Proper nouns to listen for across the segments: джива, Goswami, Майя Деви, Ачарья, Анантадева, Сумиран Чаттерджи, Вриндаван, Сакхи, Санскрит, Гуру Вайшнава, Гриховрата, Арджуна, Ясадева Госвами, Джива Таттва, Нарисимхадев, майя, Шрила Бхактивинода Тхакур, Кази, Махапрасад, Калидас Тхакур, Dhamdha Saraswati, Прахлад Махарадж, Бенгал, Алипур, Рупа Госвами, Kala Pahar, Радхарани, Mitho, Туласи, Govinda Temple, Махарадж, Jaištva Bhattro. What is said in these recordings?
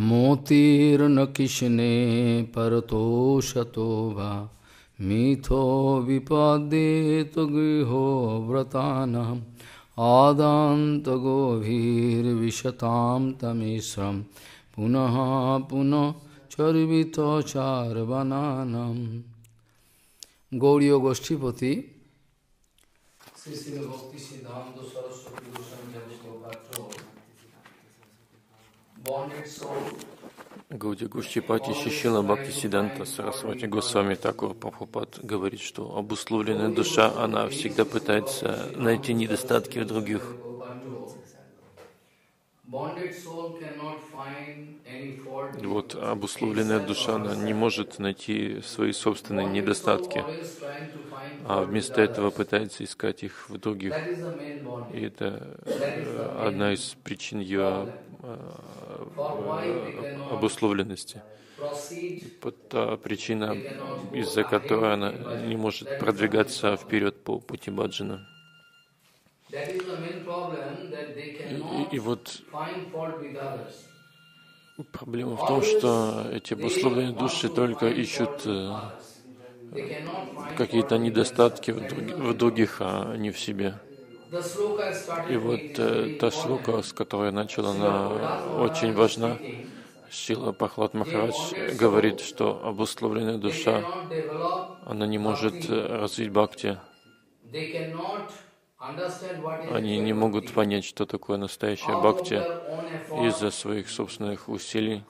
Motir nakishne parato shatova mitho vipade to grihovratanam adanta govir vishatam tamisram punaha punah charvito charvananam. Goryo Goshtipati, Siddha Bhakti Dhamdha Saraswati Goswami Jaištva Bhattro, Гаудия Гошчипатищила Шрила Бхактисиддханта Сарасвати Госвами Тхакур Прабхупад говорит, что обусловленная душа, она всегда пытается найти недостатки в других. И вот обусловленная душа, она не может найти свои собственные недостатки, а вместо этого пытается искать их в других. И это одна из причин ее обусловленности. Причина, из-за которой она не может продвигаться вперед по пути баджана. И вот проблема в том, что эти обусловленные души только ищут какие-то недостатки в других, а не в себе. И вот та шлока, с которой я начал, она очень важна. Шрила Прахлад Махарадж говорит, что обусловленная душа, она не может развить бхакти. Они не могут понять, что такое настоящая бхакти из-за своих собственных усилий,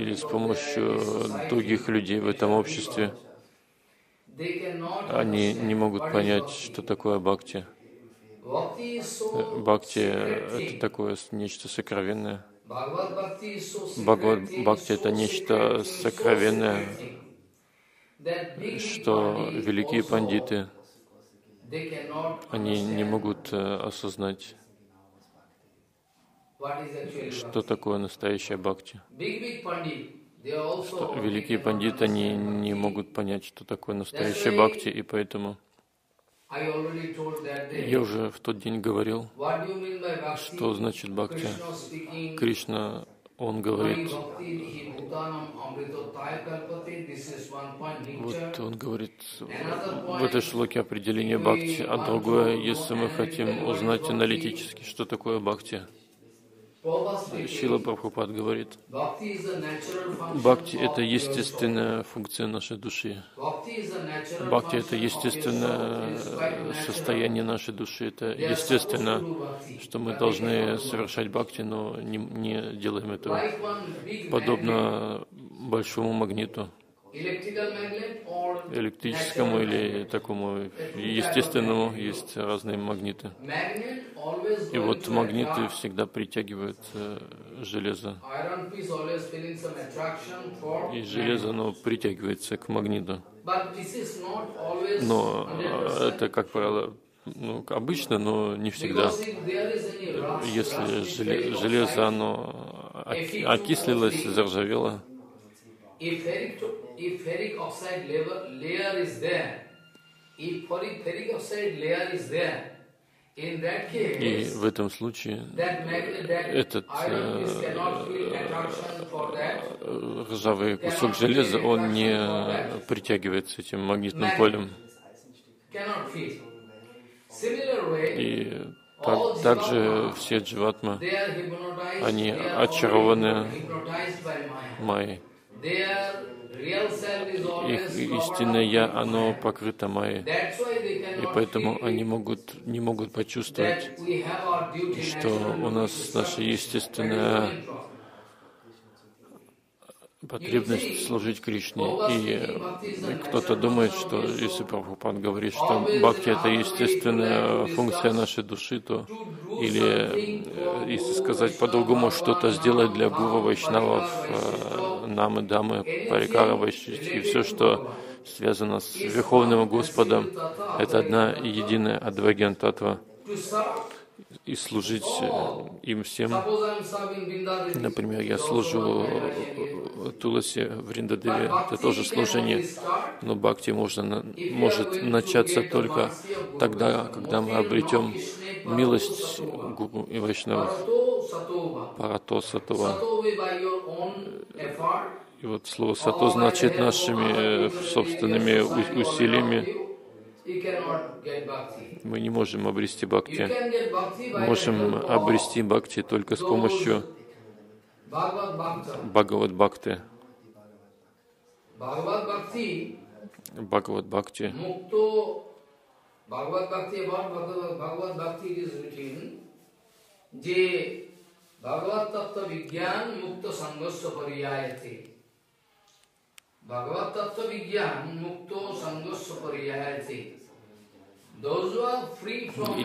или с помощью других людей в этом обществе. Они не могут понять, что такое бхакти. Бхакти — это такое нечто сокровенное. Бхагават-бхакти — это нечто сокровенное, что великие пандиты, они не могут осознать, что такое настоящая бхакти. Что великие пандиты, они не могут понять, что такое настоящая бхакти, и поэтому я уже в тот день говорил, что значит бхакти. Кришна, он говорит, вот он говорит в этой шлоке определение бхакти, а другое, если мы хотим узнать аналитически, что такое бхакти. Шрила Прабхупад говорит, бхакти — это естественная функция нашей души. Бхакти — это естественное состояние нашей души. Это естественно, что мы должны совершать бхакти, но не делаем этого. Подобно большому магниту, электрическому или такому естественному, есть разные магниты. И вот магниты всегда притягивают железо. И железо, оно притягивается к магниту. Но это, как правило, обычно, но не всегда. Если железо, оно окислилось, заржавело, и в этом случае этот ржавый кусок железа, он не притягивается этим магнитным полем. И также все дживатмы, они очарованы майей. Их истинное «Я», оно покрыто майей, и поэтому они не могут почувствовать, что у нас наша естественная потребность служить Кришне. И кто-то думает, что если Прабхупад говорит, что бхакти — это естественная функция нашей души, то, или, если сказать по-другому, что-то сделать для гуру вайшнавов, намы, дамы, парикара, вайшнавы, и все, что связано с Верховным Господом, это одна единая адвагья таттва. И служить им всем. Например, я служу Туласи в Вриндадеве, это тоже служение, но бхакти может начаться только тогда, когда мы обретем милость гуру и вайшнавов. Парато сатова. И вот слово сато значит нашими собственными усилиями мы не можем обрести бхакти. Мы можем обрести бхакти только с помощью Бхагават-бхакти. Бхагават-бхакти. И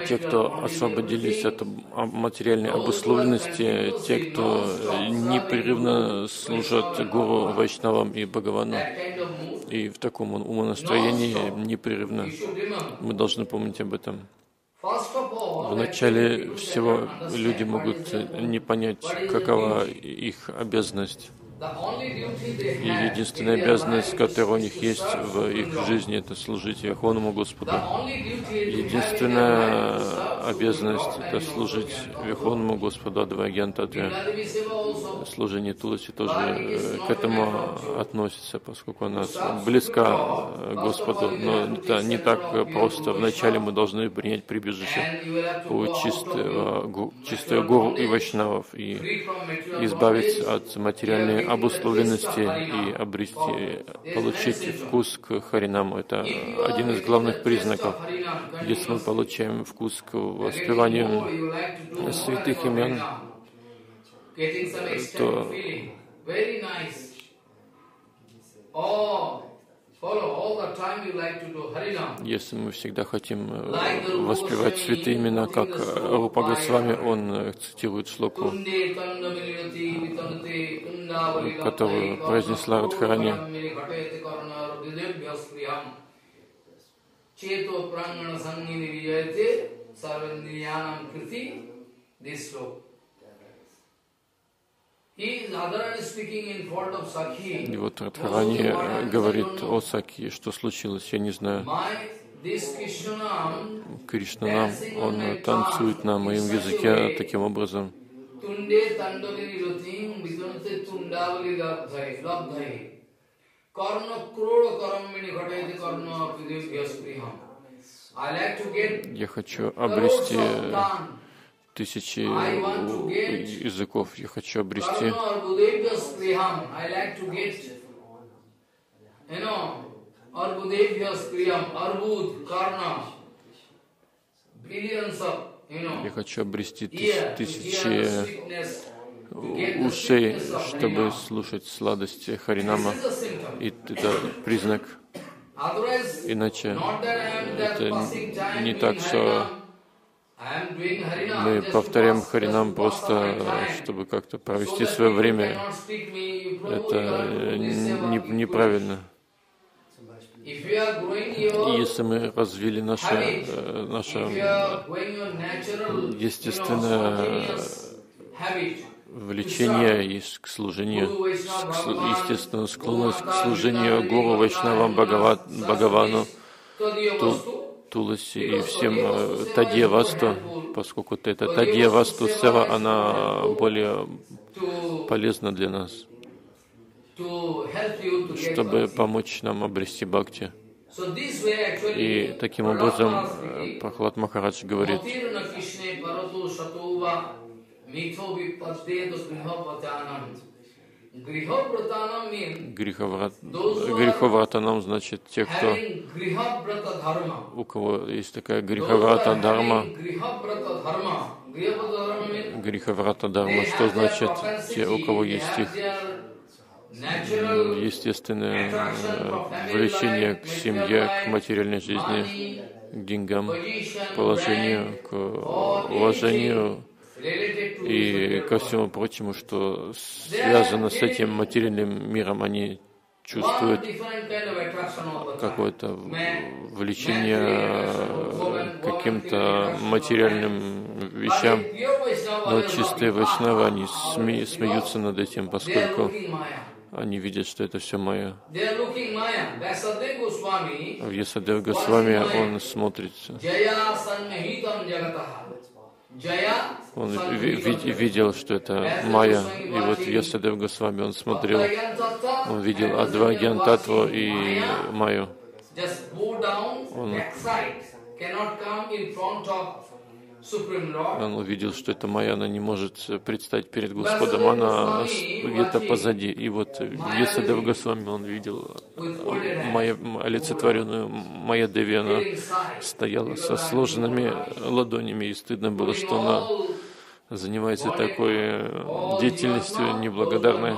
те, кто освободились от материальной обусловленности, те, кто непрерывно служат Гуру, Вайшнавам и Бхагавану, и в таком умонастроении непрерывно, мы должны помнить об этом. Вначале всего люди могут не понять, какова их обязанность. И единственная обязанность, которая у них есть в их жизни, это служить Верховному Господу. Единственная обязанность — это служить Верховному Господу, Адвайгьян Татве. Служение Туласи тоже к этому относится, поскольку она близка Господу. Но это не так просто. Вначале мы должны принять прибежище у чистого гуру и вайшнавов и избавиться от материальной обусловленности и обрести, получить вкус к Харинаму. Это один из главных признаков. Если мы получаем вкус к воспеванию святых имен, то если мы всегда хотим воспевать святые имена, как Рупа Госвами, он цитирует шлоку, которую произнесла Радхарани. И вот Радхарани говорит о Сакхи, что случилось, я не знаю. Кришна нам, он танцует на моем языке таким образом. Я хочу обрести тысячи языков, я хочу обрести тысячи ушей, чтобы слушать сладости Харинама. И это признак. Иначе это не так, что мы повторяем Харинам просто, чтобы как-то провести свое время. Это неправильно. Если мы развили наше естественное влечение есть к служению, естественно, склонность к служению Гуру, Вайшнавам, Бхагавану, Туласи и всем Тадьявасту, поскольку это Тадьявасту Сева, она более полезна для нас, чтобы помочь нам обрести бхакти. И таким образом Прахлад Махарадж говорит: Гриховрата нам значит те, кто, у кого есть такая гриховрата дхарма. Гриховрата дхарма, что значит те, у кого есть их естественное влечение к семье, к материальной жизни, к деньгам, к положению, к уважению и ко всему прочему, что связано с этим материальным миром. Они чувствуют какое-то влечение к каким-то материальным вещам, но чистые вайшнавы, они смеются над этим, поскольку они видят, что это все мое. В Ясадева Госвами он смотрит Он видел, что это майя. И вот Ясадева Госвами, он смотрел, он видел Адвагьян Таттву и майю. Он увидел, что эта майя, она не может предстать перед Господом, она где-то позади. И вот Ясадева Госвами, он видел олицетворенную майя Деви, она стояла со сложенными ладонями, и стыдно было, что она занимается такой деятельностью неблагодарной,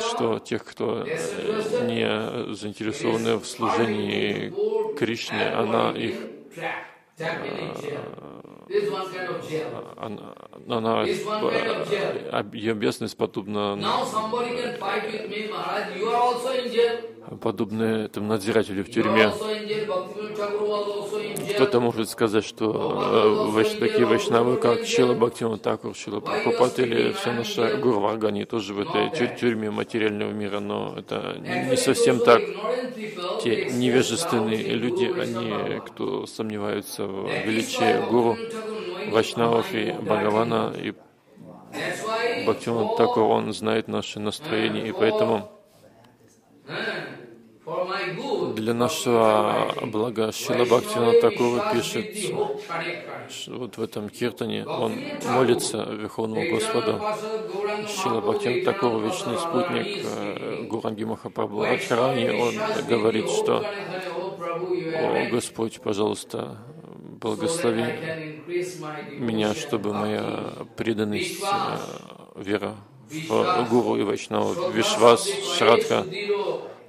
что тех, кто не заинтересованы в служении Кришне, она их... Она ее бедность подобна этому надзирателю в тюрьме. Кто-то может сказать, что такие вайшнавы, как Шрила Бхактивинода Тхакур, Шрила Прабхупада или вся наша Гуру Варга, они тоже в этой тюрьме материального мира, но это не совсем так. Те невежественные люди, они, кто сомневаются в величии Гуру, вайшнавов и Бхагавана, и Бхактивинода Тхакур, он знает наши настроения, и поэтому для нашего блага Шрила Бхактивинода Тхакур пишет, вот в этом киртане он молится Верховному Господу. Шрила Бхактивинода Тхакур, вечный спутник Гуранги Махапрабху Радхарани, он говорит, что «О Господь, пожалуйста, благослови меня, чтобы моя преданность, вера в Гуру и Вайшнава, Вишвас, Шрадха,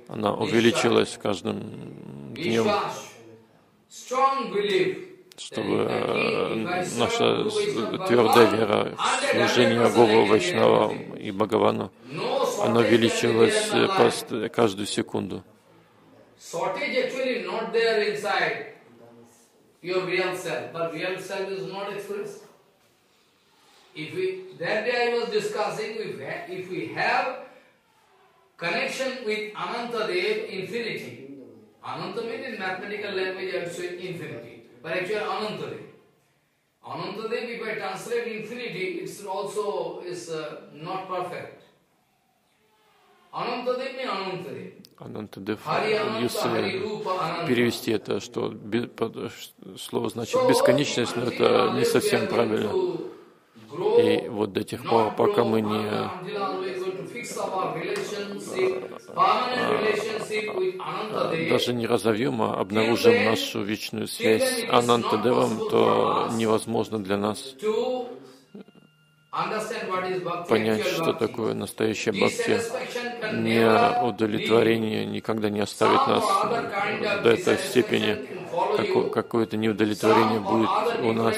она увеличилась каждым днем, чтобы наша твердая вера в служение Гуру, Вайшнава и Бхагавану, она увеличилась каждую секунду». Your real self, but real self is not expressed. If we, that day I was discussing, if we have connection with Anantadeva, infinity. Ananta means in mathematical language I would say infinity, but actually Anantadeva. Anantadeva, if I translate infinity, it's also is not perfect. Anantadeva means Anantadeva. Анантадев, если перевести это, что слово значит бесконечность, но это не совсем правильно. И вот до тех пор, пока мы не даже не разовьем, а обнаружим нашу вечную связь с Анантадевом, то невозможно для нас понять, что такое настоящая бхакти. Неудовлетворение никогда не оставит нас до этой степени. Какое-то неудовлетворение будет у нас.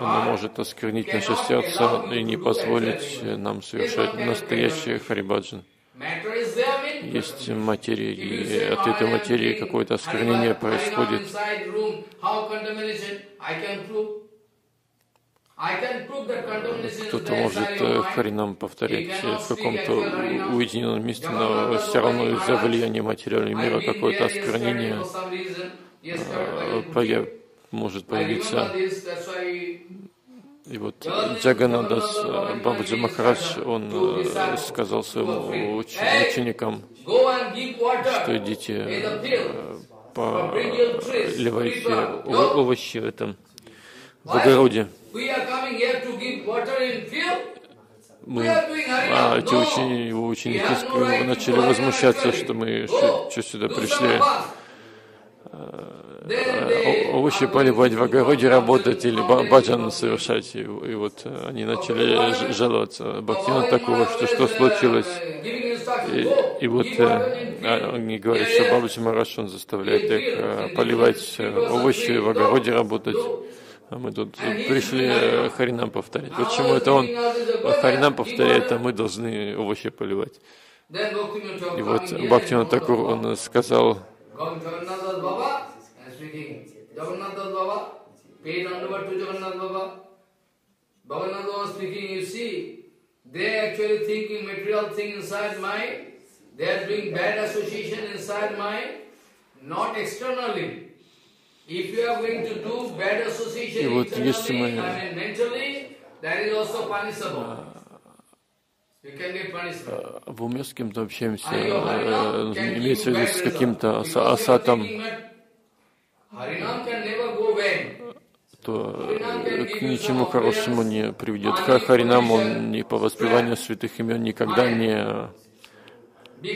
Оно может осквернить наше сердце и не позволить нам совершать настоящий харибаджан. Есть материя, и от этой материи какое-то осквернение происходит. Кто-то может харинам повторять в каком-то уединенном месте, но все равно из-за влияния материального мира какое-то осквернение может появиться. И вот Джаганадас Бабаджи Махарадж, он сказал своим ученикам, что идите поливайте овощи в этом в огороде. Его ученики начали возмущаться, что мы что сюда пришли, овощи поливать в огороде, работать или баджан совершать. И вот они начали жаловаться Бхактивинода Тхакуру, что случилось. И вот они говорят, что Бабаджи Махарадж, он заставляет их поливать овощи, в огороде работать. А мы тут пришли харинам повторять. Почему это он харинам повторяет, а мы должны овощи поливать? И вот Бхактивинода Тхакур, он сказал, И вот если мы в уме с кем-то общаемся, имеется в виду с каким-то асатом, то к ничему хорошему не приведет. Харинам, он ни по воспеванию святых имен никогда не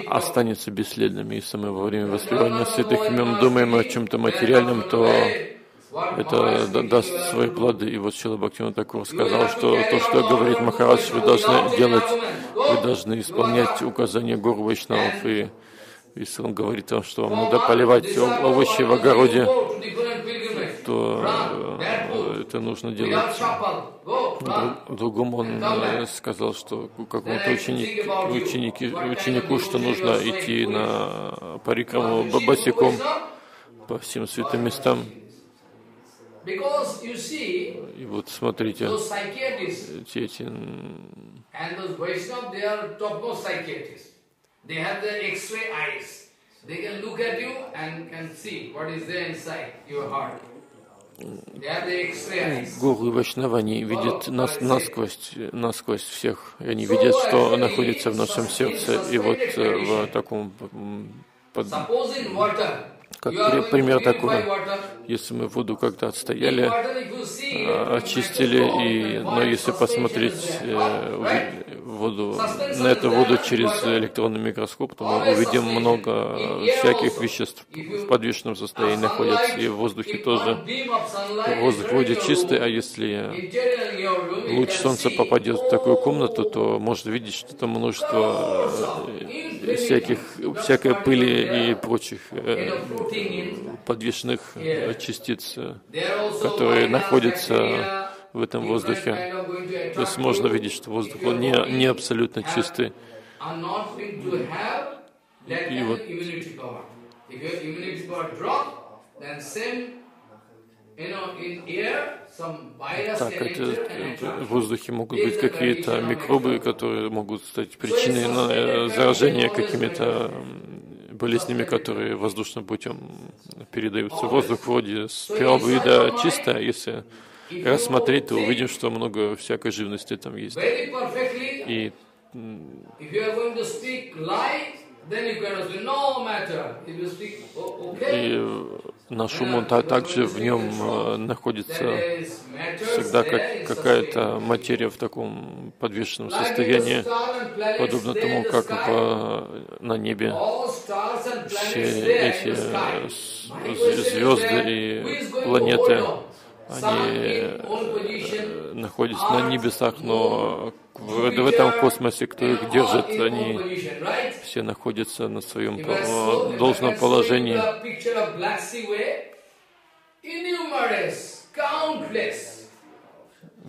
останется бесследным. Если мы во время воспевания святых имен думаем о чем-то материальном, то это даст свои плоды. И вот Шрила Бхактивинода Тхакур сказал, что то, что говорит Махарадж, вы должны делать, вы должны исполнять указания гуру Вайшнавов. И если он говорит вам, что вам надо поливать овощи в огороде, то это нужно делать. Другому он сказал, что какому-то ученику, что нужно идти на парикраму босиком по всем святым местам. И вот смотрите, эти гуру Вайшнава, они видят нас насквозь всех, они видят, что находится в нашем сердце. И вот в таком как пример такой, если мы воду как-то отстояли, очистили, но если посмотреть воду, на эту воду через электронный микроскоп, то мы увидим много всяких веществ в подвижном состоянии находятся, и в воздухе тоже. Воздух будет чистый, а если луч солнца попадет в такую комнату, то можно видеть, что там множество всякой пыли и прочих подвижных частиц, которые находятся в этом воздухе. То есть можно видеть, что воздух он не абсолютно чистый. И вот так, в воздухе могут быть какие-то микробы, которые могут стать причиной заражения какими-то болезнями, которые воздушным путем передаются. Воздух вроде с первого вида чисто, если рассмотреть, то увидим, что много всякой живности там есть. И наш ум, он также в нем находится всегда как какая-то материя в таком подвешенном состоянии, подобно тому, как на небе все эти звезды и планеты, они находятся на небесах, но в этом космосе, кто их держит, они все находятся на своем должном положении.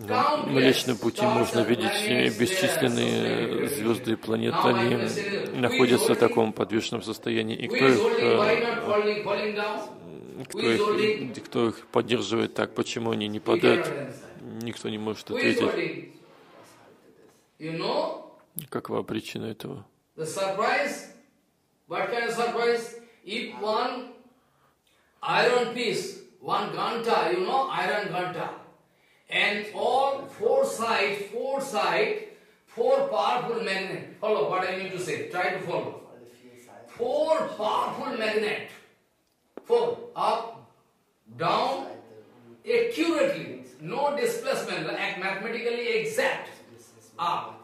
На Млечном пути можно видеть бесчисленные звезды и планеты, они находятся в таком подвешенном состоянии, и кто их поддерживает так, почему они не падают, никто не может ответить. Какова причина этого? Four up, down, accurately, no displacement, mathematically exact. Up,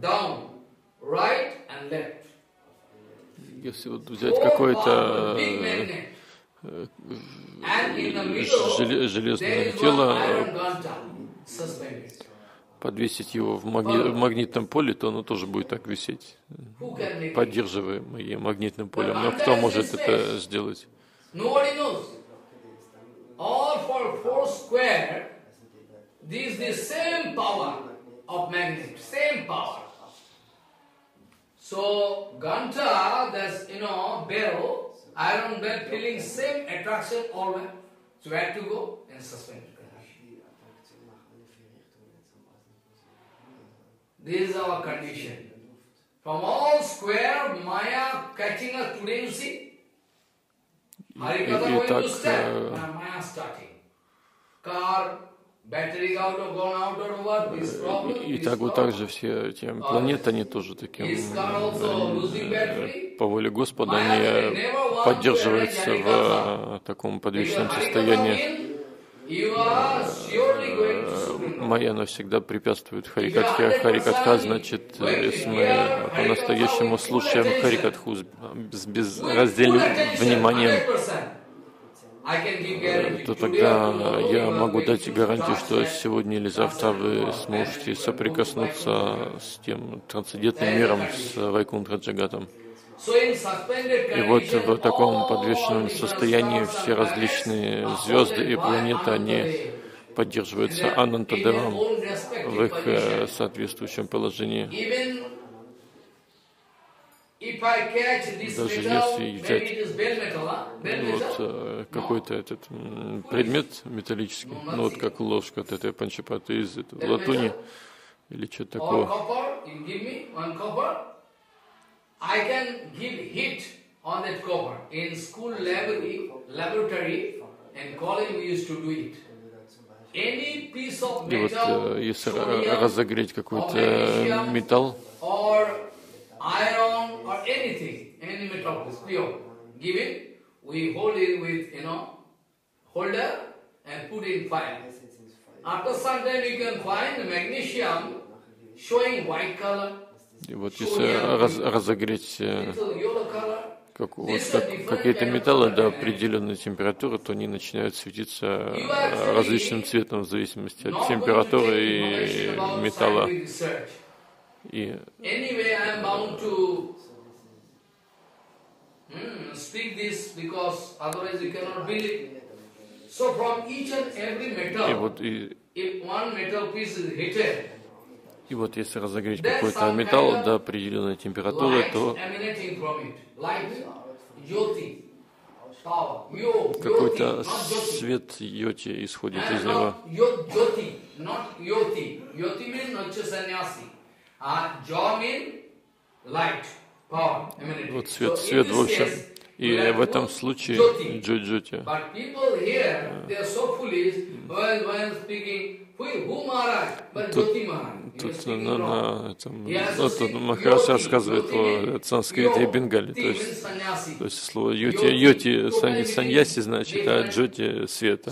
down, right and left. Если вот взять какое-то железное тело, подвесить его в магнитном поле, то оно тоже будет так висеть, поддерживаемое магнитным полем. Но кто может это сделать? This is our condition. From all square, Maya catching us today, you see. и так вот так же все эти планеты, они тоже таким, по воле Господа, они поддерживаются в таком подвижном состоянии. Майя навсегда препятствует харикатхе, а харикатха, значит, если мы по-настоящему слушаем харикатху с безраздельным вниманием, то тогда я могу дать гарантию, что сегодня или завтра вы сможете соприкоснуться с тем трансцендентным миром, с Вайкунтха-джагатом. И вот в таком подвешенном состоянии все различные звезды и планеты, они поддерживаются Анантадевом в их соответствующем положении. Даже если взять вот какой-то этот предмет металлический, ну вот как ложка от этой панчапаты из этого латуни или что-то такое, I can give hit on that copper. In school laboratory and college we used to do it. Any piece of metal, если разогреть какой-то металл, or iron or anything, any metal, this pure, give it. We hold it with holder and put in fire. After some time you can find magnesium showing white color. И вот если разогреть какие-то металлы до определенной температуры, то они начинают светиться различным цветом в зависимости от температуры и металла. И вот И вот если разогреть какой-то металл до определенной температуры, то какой-то свет йоти исходит из него. Вот свет в общем. И в этом случае джоти. Тут Махарадж рассказывает о санскрите и бенгале. То есть слово йоти саньяси значит, а джоти свет. А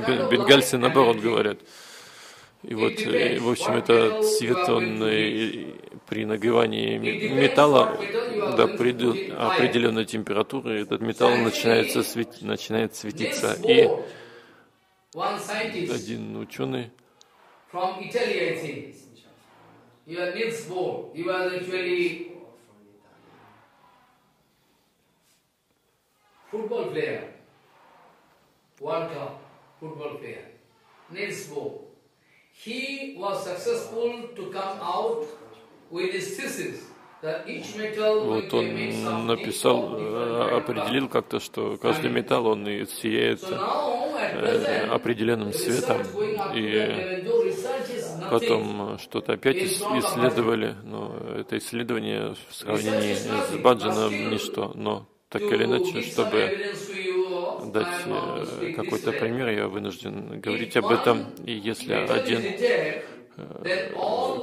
бенгальцы наоборот говорят. И вот, в общем, этот свет, он при нагревании металла до определенной температуры, этот металл начинает светиться. И один ученый from Italy, I think. Your Niels Bohr, he was actually football player, World Cup football player. Niels Bohr, he was successful to come out with his thesis. Вот он написал, определил как-то, что каждый металл, он и сияет определенным светом, и потом что-то опять исследовали, но это исследование в сравнении с Баджаном ничто, но так или иначе, чтобы дать какой-то пример, я вынужден говорить об этом, и если один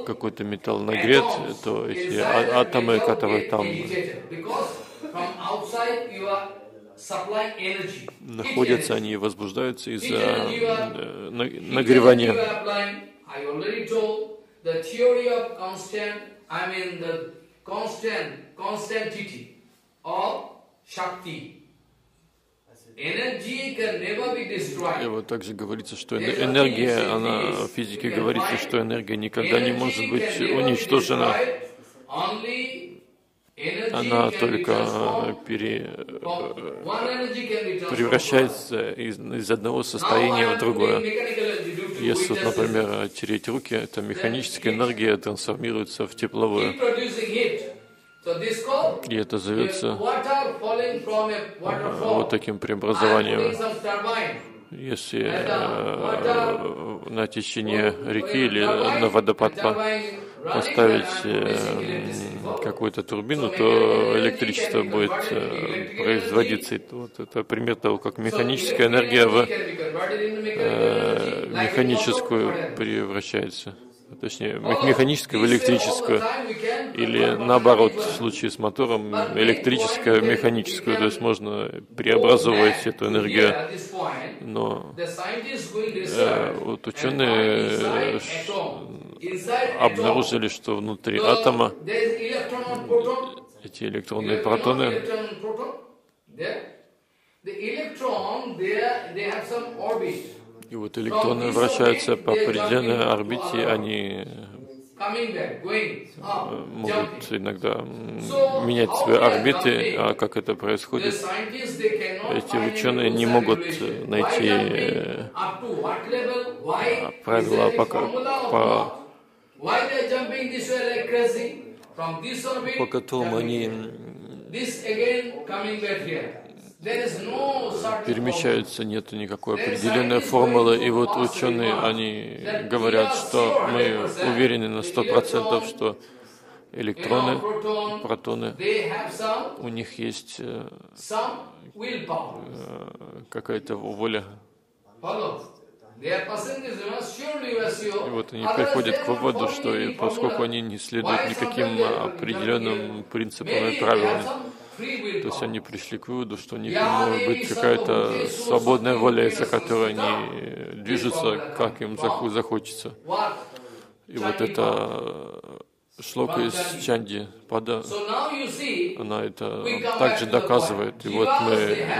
какой-то металл нагрет, то эти атомы, которые там находятся, они возбуждаются из-за нагревания. И вот также говорится, что энергия, она в физике говорится, что энергия никогда не может быть уничтожена. Она только превращается из одного состояния в другое. Если, например, тереть руки, эта механическая энергия трансформируется в тепловую. И это зовется вот таким преобразованием. если на течение реки или на водопад поставить какую-то турбину, то электричество будет производиться. И вот это пример того, как механическая энергия в механическую превращается. Точнее, механическое в электрическое, или наоборот, в случае с мотором, электрическое в механическое, то есть можно преобразовывать эту энергию. Но вот ученые обнаружили, что внутри атома эти электронные протоны, и вот электроны вращаются по определенной орбите, они могут иногда менять свои орбиты, а как это происходит, эти ученые не могут найти правила по которым они перемещаются, нет никакой определенной формулы. И вот ученые, они говорят, что мы уверены на 100%, что электроны, протоны, у них есть какая-то воля. И вот они приходят к выводу, что и поскольку они не следуют никаким определенным принципам и правилам, то есть они пришли к выводу, что у них может быть какая-то свободная воля, из-за которой они движутся, как им захочется. И вот это шлока из Чанди Пада, она это также доказывает. И вот мы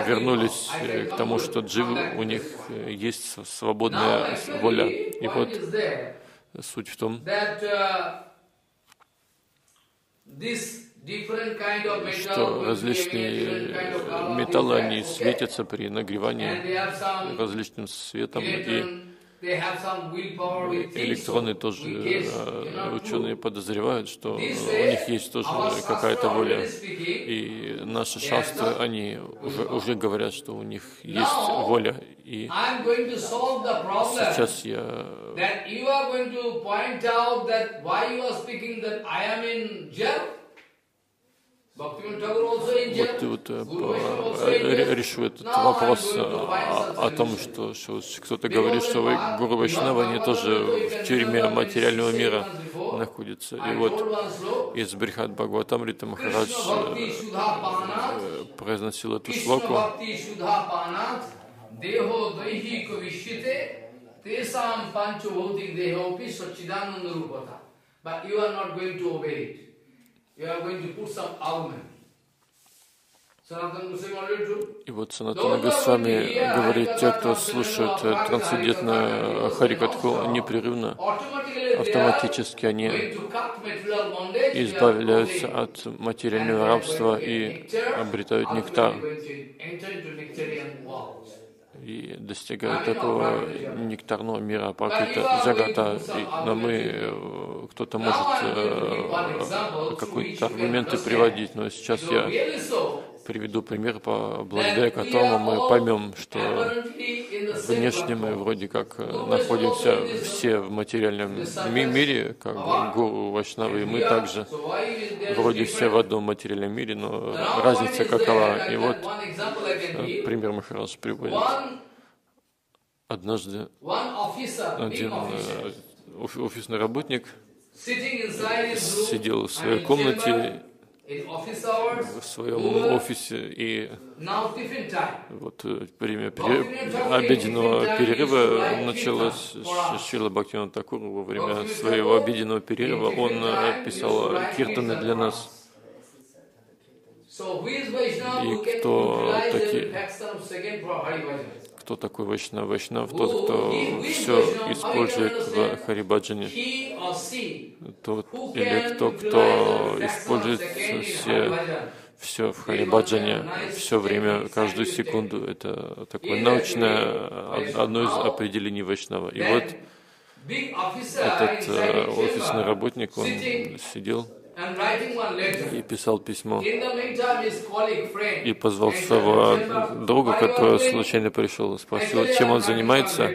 вернулись к тому, что дживы, у них есть свободная воля. И вот суть в том, что различные металлы, они светятся при нагревании различным светом, и электроны тоже, ученые подозревают, что у них есть тоже какая-то воля. И наши шастры, они уже говорят, что у них есть воля. И сейчас я решу этот вопрос о том, что кто-то говорит, что Гуру Вайшнава, они тоже в тюрьме материального мира находятся. И вот из Брихад Бхагаватамрита Махарадж произносил эту шлоку. И вот Санатана Госвами говорит, те, кто слушает трансцендентную харикатху непрерывно, автоматически они избавляются от материального рабства и обретают нектар, и достигают такого нектарного мира, Пракрита Джагата. Но мы, кто-то может какие-то аргументы приводить, но сейчас я приведу пример, благодаря которому мы поймем, что внешне мы вроде как находимся все в материальном мире, как Гуру Вайшнавы, и мы также вроде все в одном материальном мире, но разница какова. И вот пример Махарадж приводит. Однажды один офисный работник сидел в своей комнате, в своем офисе, и вот время обеденного перерыва началось. Шрила Бхактивинода Тхакур во время своего обеденного перерыва он писал киртаны для нас. И кто такой Вайшнав? Вайшнав — тот, кто все использует в харибаджане, или тот, кто использует все в харибаджане, все время, каждую секунду. Это такое научное, одно из определений Вайшнава. И вот этот офисный работник, он сидел и писал письмо. И позвал своего друга, который случайно пришел, и спросил, чем он занимается.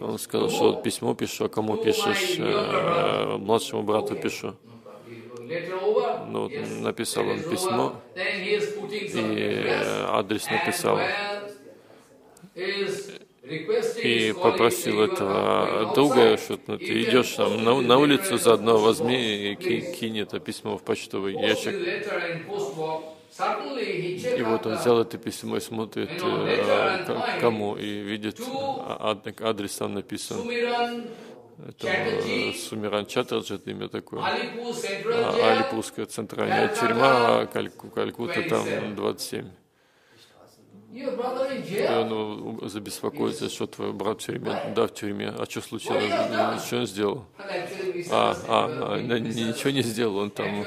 Он сказал, что письмо пишу, а кому пишешь? Младшему брату пишу. Ну, вот написал он письмо и адрес написал. И попросил этого друга, что ну, ты идешь там на улицу, заодно возьми и кинь это письмо в почтовый ящик. И вот он взял это письмо и смотрит, кому, и видит, адрес там написан. Это Сумиран Чаттерджи, это имя такое. Алипурская центральная тюрьма, Калькутта там 27. И он забеспокоится, что твой брат в тюрьме. Да, в тюрьме. А что случилось? Ничего не сделал. Ничего не сделал, он там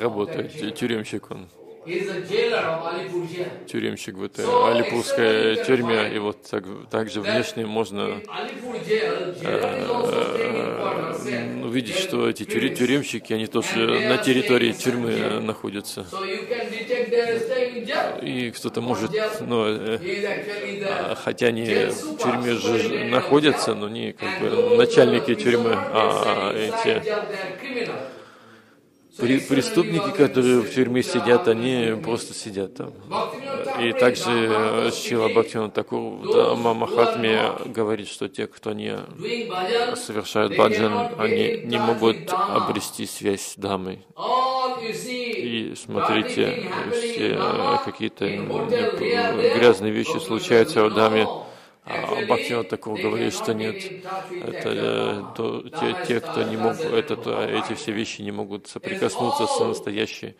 работает. Тюремщик он. Тюремщик в этой Алипурской тюрьме. И вот так же внешне можно увидеть, что эти тюремщики, они тоже на территории тюрьмы находятся. И кто-то может, хотя они в тюрьме же находятся, но не как бы начальники тюрьмы, а эти преступники, которые в тюрьме сидят, они просто сидят там. И также Шрила Бхактивинода Тхакур в Махатме говорит, что те, кто не совершают баджан, они не могут обрести связь с Дамой. И смотрите, все какие-то грязные вещи случаются в Даме. А Бхактивинода Тхакур говорит, что нет. Это те, кто не мог, эти все вещи не могут соприкоснуться с настоящей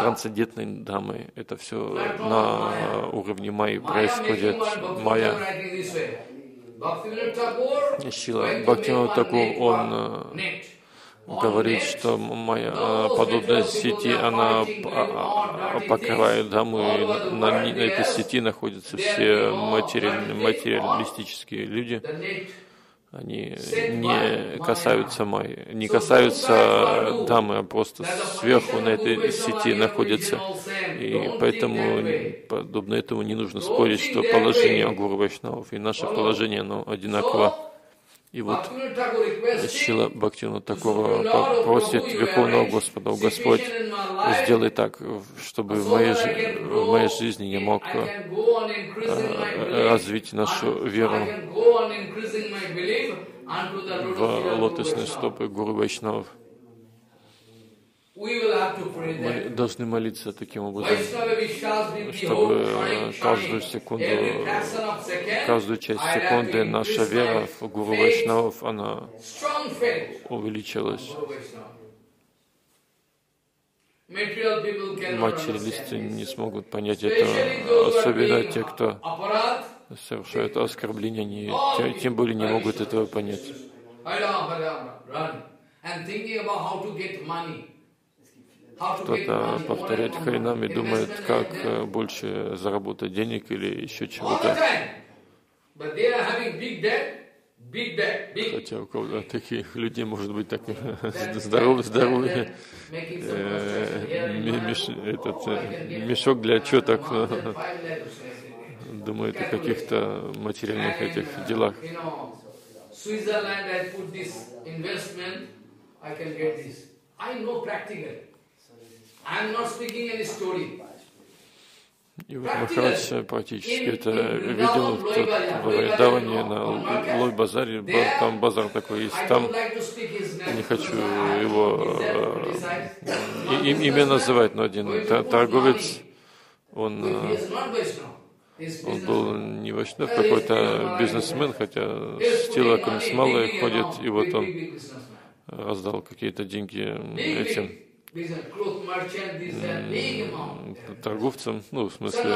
трансцендентной Дамой. Это все на уровне Майи происходит. Майя. Шрила Бхактивинода Тхакур, он говорит, что моя подобная сети, она покрывает Даму, и на этой сети находятся все материалистические люди. Они не касаются Майи, не касаются Дамы, а просто сверху на этой сети находятся. И поэтому, подобно этому, не нужно спорить, что положение Гуру Вайшнавов и наше положение, оно одинаково. И вот Шрила Бхактивинода Тхакур просит Верховного Господа: «О Господь, сделай так, чтобы в моей жизни я мог развить нашу веру в лотосные стопы Гуру Вайшнавов». Мы должны молиться таким образом, чтобы каждую часть секунды наша вера в Гуру Вайшнавов, она увеличилась. Материалисты не смогут понять этого, особенно те, кто совершают оскорбления, они тем более не могут этого понять. Кто-то повторяет Харинаму и думает, как больше заработать денег или еще чего-то. Хотя у кого-то таких людей может быть так здоровый мешок для четок, думает о каких-то материальных этих делах. И вот Махарадж практически это видел в Вриндаване на Лой-базаре, там базар такой есть, там не хочу его имя называть, но один торговец, он был не Вайшнав, какой-то бизнесмен, хотя с тилаком с малой ходит, и вот он раздал какие-то деньги этим торговцам, ну, в смысле,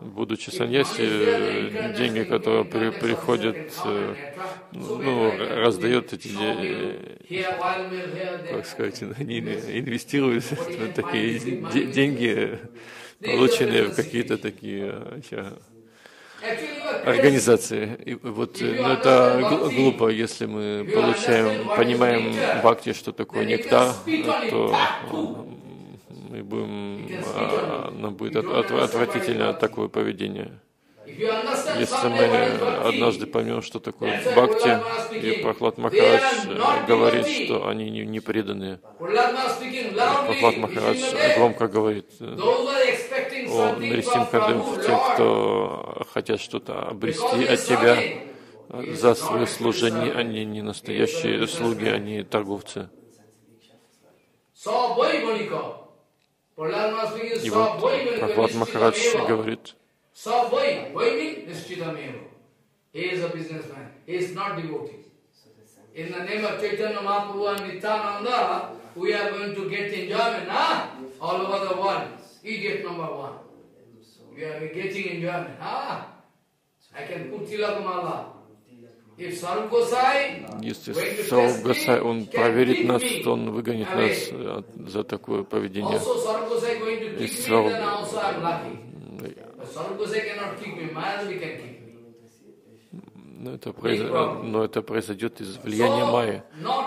будучи саньяси, деньги, которые приходят, раздает эти, как сказать, они инвестируют такие деньги, полученные в какие-то такие организации. И вот это глупо, если мы получаем, понимаем бхакти, что такое нектар, то мы будем, нам будет отвратительно такое поведение. Если мы однажды поймем, что такое бхакти, и Прахлад Махарадж говорит, что они не преданные. Прахлад Махарадж громко говорит о Нарисимхадев, те, кто хотят что-то обрести от тебя за свое служение, они не настоящие слуги, они торговцы. И вот Прахлад Махарадж говорит, so boy means Nishchitameva. He is a businessman. He is not devotee. In the name of Chaitanya Mahaprabhu and Nityananda, we are going to get enjoyment, huh? All over the world. Idiot number one. We are getting enjoyment, huh? I can put Tilakumala. Если Сарв Госай, он проверит нас, то он выгонит нас за такое поведение. Но это произойдет из влияния майи.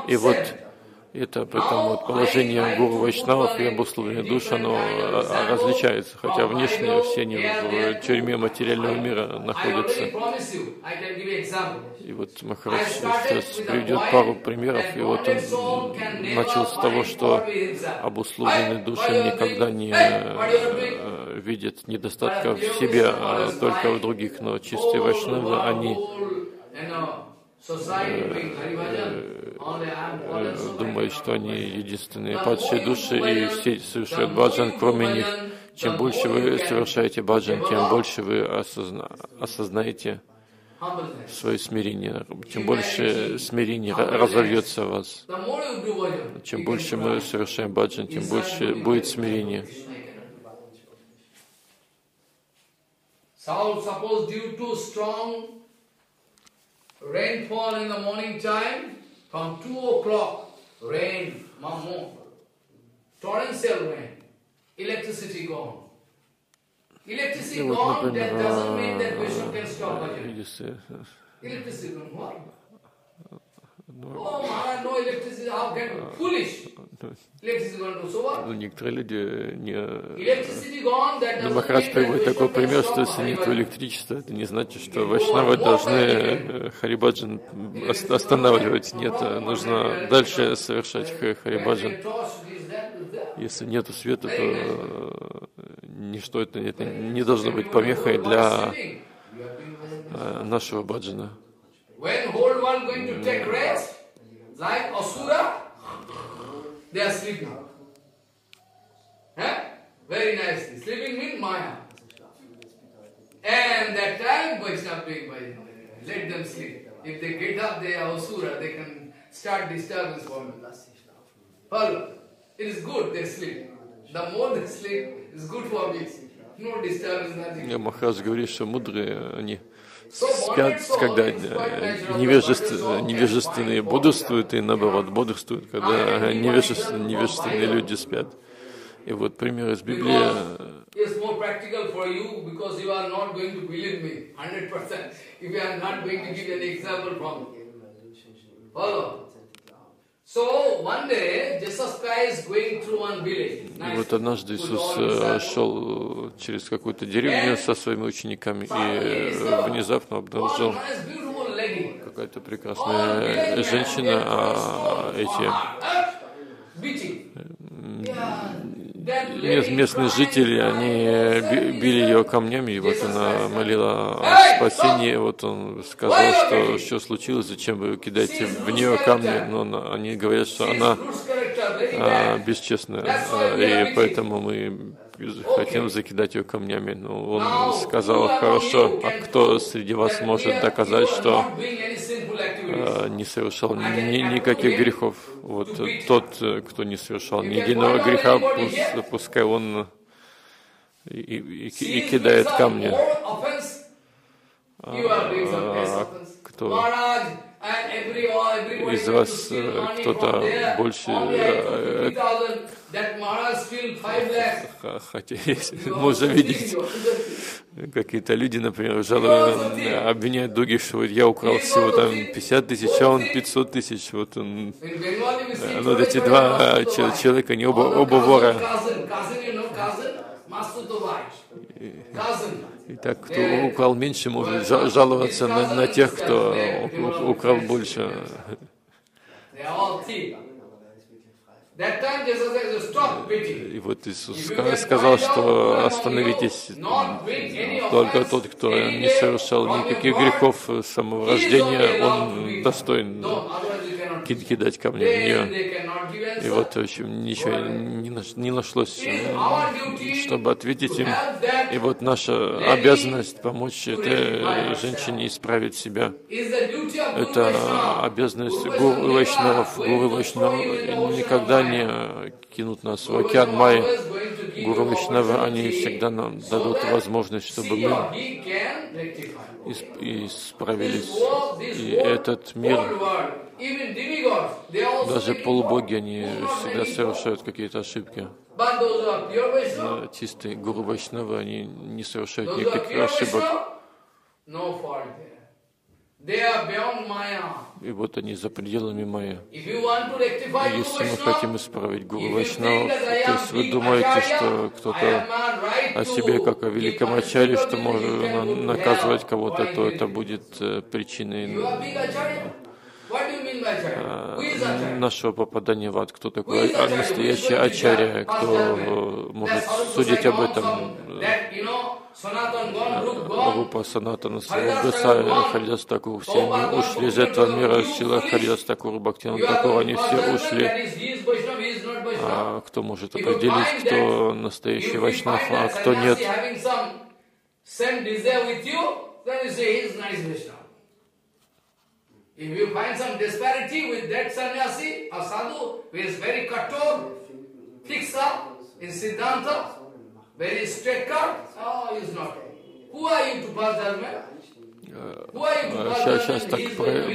И вот это поэтому положение гуру Вайшнавов и обусловленной души, оно различается, хотя внешне все они в тюрьме материального мира находятся. И вот Махарадж сейчас приведет пару примеров, и вот он начал с того, что обусловленные души никогда не видят недостатка в себе, а только в других, но чистые Вайшнавы, они думают, что они единственные падшие души, и все совершают баджан, кроме них. Чем больше вы совершаете баджан, тем больше вы осознаете свое смирение. Чем больше смирения разовьется в вас. Чем больше мы совершаем баджан, тем больше будет смирение. Rainfall in the morning time from 2 o'clock. Rain, mammo, torrential rain, electricity gone. Electricity gone. That doesn't mean that we should can stop again. Electricity gone. What? Oh, man, no electricity. How can we foolish? Electricity gone. So what? Некоторые люди не. Махарадж приводит такой пример, что если нет электричества, это не значит, что вайшнавы должны харибаджан останавливать. Нет, нужно дальше совершать харибаджан. Если нет света, то ничто это не должно быть помехой для нашего баджана. When whole world going to take rest, like Asura, they are sleeping. Very nicely. Sleeping means Maya. And that time, Vaishnava doing Vaishnava. Let them sleep. If they get up, they are Asura. They can start disturbance for me. Follow. It is good they sleep. The more they sleep, it's good for me. No disturbance, nothing. Махарадж говорит, что мудрые они спят, когда невежественные бодрствуют, и наоборот, бодрствуют, когда невежественные люди спят. И вот пример из Библии. И вот однажды Иисус шел через какую-то деревню со своими учениками и внезапно обнаружил, какая-то прекрасная женщина, а эти местные жители, они били ее камнями, и вот она молила о спасении, вот он сказал, что случилось, зачем вы кидаете в нее камни, но они говорят, что она бесчестная, и поэтому мы хотим закидать ее камнями. Но он сказал, хорошо, а кто среди вас может доказать, что не совершал никаких грехов? Вот тот, кто не совершал ни единого греха, пускай он и кидает камни. Кто из вас кто-то больше хотел, можно видеть, какие-то люди, например, жалуются, обвиняют других, что я украл всего там 50 тысяч, а он 500 тысяч. Вот он, вот эти два человека, они оба вора. И так, кто украл меньше, может жаловаться на тех, кто украл больше. И вот Иисус сказал, что остановитесь, только тот, кто не совершал никаких грехов с самого рождения, он достоин кидать камни в нее. И вот, в общем, ничего не нашлось, чтобы ответить им. И вот наша обязанность помочь этой женщине исправить себя. Это обязанность Гуру Вайшнавов. Гуру Вайшнавы никогда не кинут нас в океан Майи. Гуру Вайшнавы, они всегда нам дадут возможность, чтобы мы исправились. И этот мир, даже полубоги, они всегда совершают какие-то ошибки. Но чистые Гуру Вайшнавы, они не совершают никаких ошибок. И вот они за пределами Майи. Если мы хотим исправить Гуру Вайшнаву, то есть вы думаете, что кто-то о себе, как о великом ачаре, что можно наказывать кого-то, то это будет причиной нашего попадания в ад. Кто такой настоящий ачарья, кто может судить об этом? Группа Санатана Сарагаса, Калидаса Тхакур, все они ушли из этого мира. Шрила Калидаса Тхакур, Бхактисиддханта Сарасвати Госвами, они все ушли. А кто может определить, кто настоящий вайшнав, а кто нет? If you find some disparity with that sannyasi or sadhu, who is very cutthroat, fixed up in Siddhanta, very straight cut, oh, he is not. Who are you to pass judgment? Сейчас так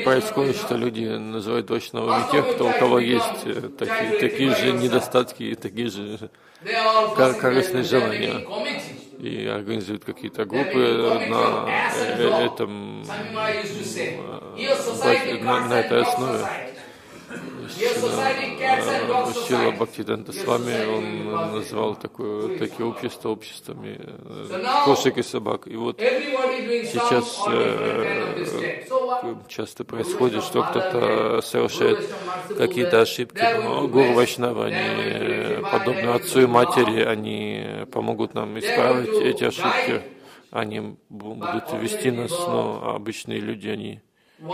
происходит, что люди называют вайшнавами тех, кто, у кого есть такие же недостатки и такие же корыстные желания. И организуют какие-то группы на этой основе. Шрила Бхактивинода Тхакур, он назвал такие общества обществами кошек и собак. И вот сейчас часто происходит, что кто-то совершает какие-то ошибки. Но Гуру Вайшнава, они подобны отцу и матери, они помогут нам исправить эти ошибки. Они будут вести нас, но обычные люди, они... И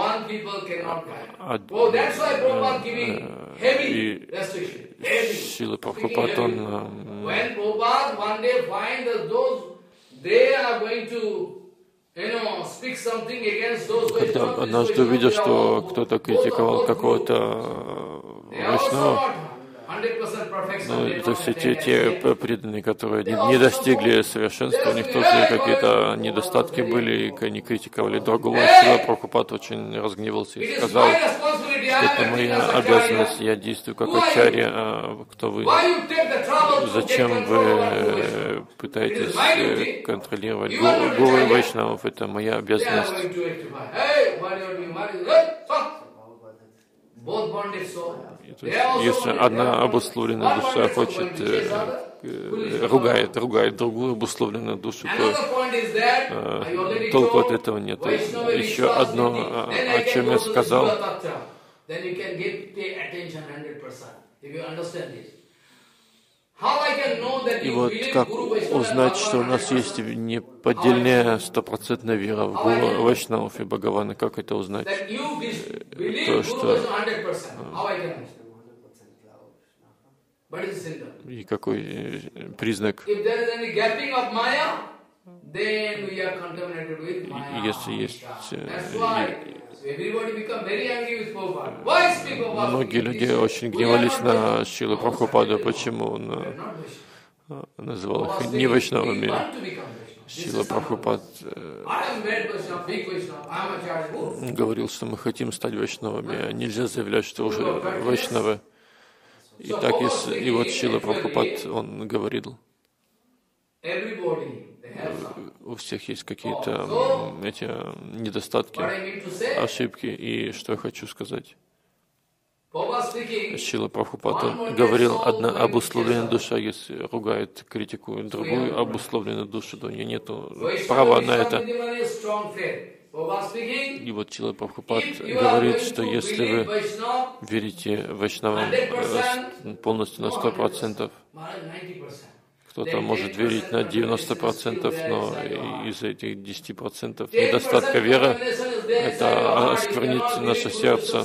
Шрила Прабхупада, когда однажды увидел, что кто-то критиковал какого-то вайшнава, ну, это все те преданные, которые не достигли совершенства, у них тоже какие-то недостатки были, и они критиковали другого. Шрила Прабхупада очень разгневался и сказал, что это моя обязанность, я действую как ачарья, а кто вы? Зачем вы пытаетесь контролировать гуру вайшнавов? Это моя обязанность. Если одна обусловленная душа хочет, ругает другую обусловленную душу, то толку от этого нет. Еще одно, о чем я сказал. И вот как узнать, что у нас есть неподдельная стопроцентная вера в Гуру Вайшнавов и Бхагавана? Как это узнать? То, что... И какой признак? Если есть... Многие люди очень гневались на Шрилу Прабхупаду, почему он называл их не вайшнавами. Шрила Прабхупада говорил, что мы хотим стать вайшнавами, а нельзя заявлять, что уже вайшнавы. И так и вот Шрила Прабхупада, он говорил. у всех есть какие-то эти недостатки, ошибки. И что я хочу сказать? Шрила Прабхупада говорил, одна обусловленная душа, если ругает, критикует другую обусловленную душу, то у нее нет права на это. И вот Шрила Прабхупад говорит, что если вы верите вайшнавам полностью на 100%, кто-то может верить на 90%, но из этих 10% недостатка веры это осквернит наше сердце.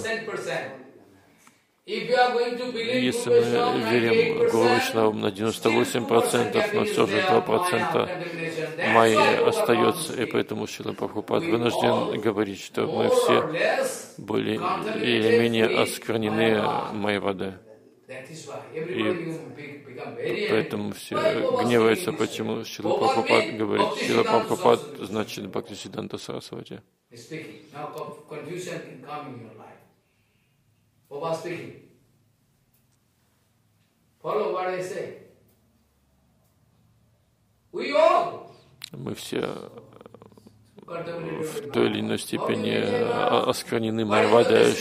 Если мы верим Гуру Вайшнавам на 98%, но все же 2% майи остается, и поэтому Шрила Прабхупад вынужден говорить, что мы все были или менее осквернены майей воды. И поэтому все гневаются, почему Шрила Прабхупад говорит. Шрила Прабхупад значит Бхактисиддханта Сарасвати. Baba speaking. Follow what I say. We all. Мы все в той или иной степени осквернены майявадой.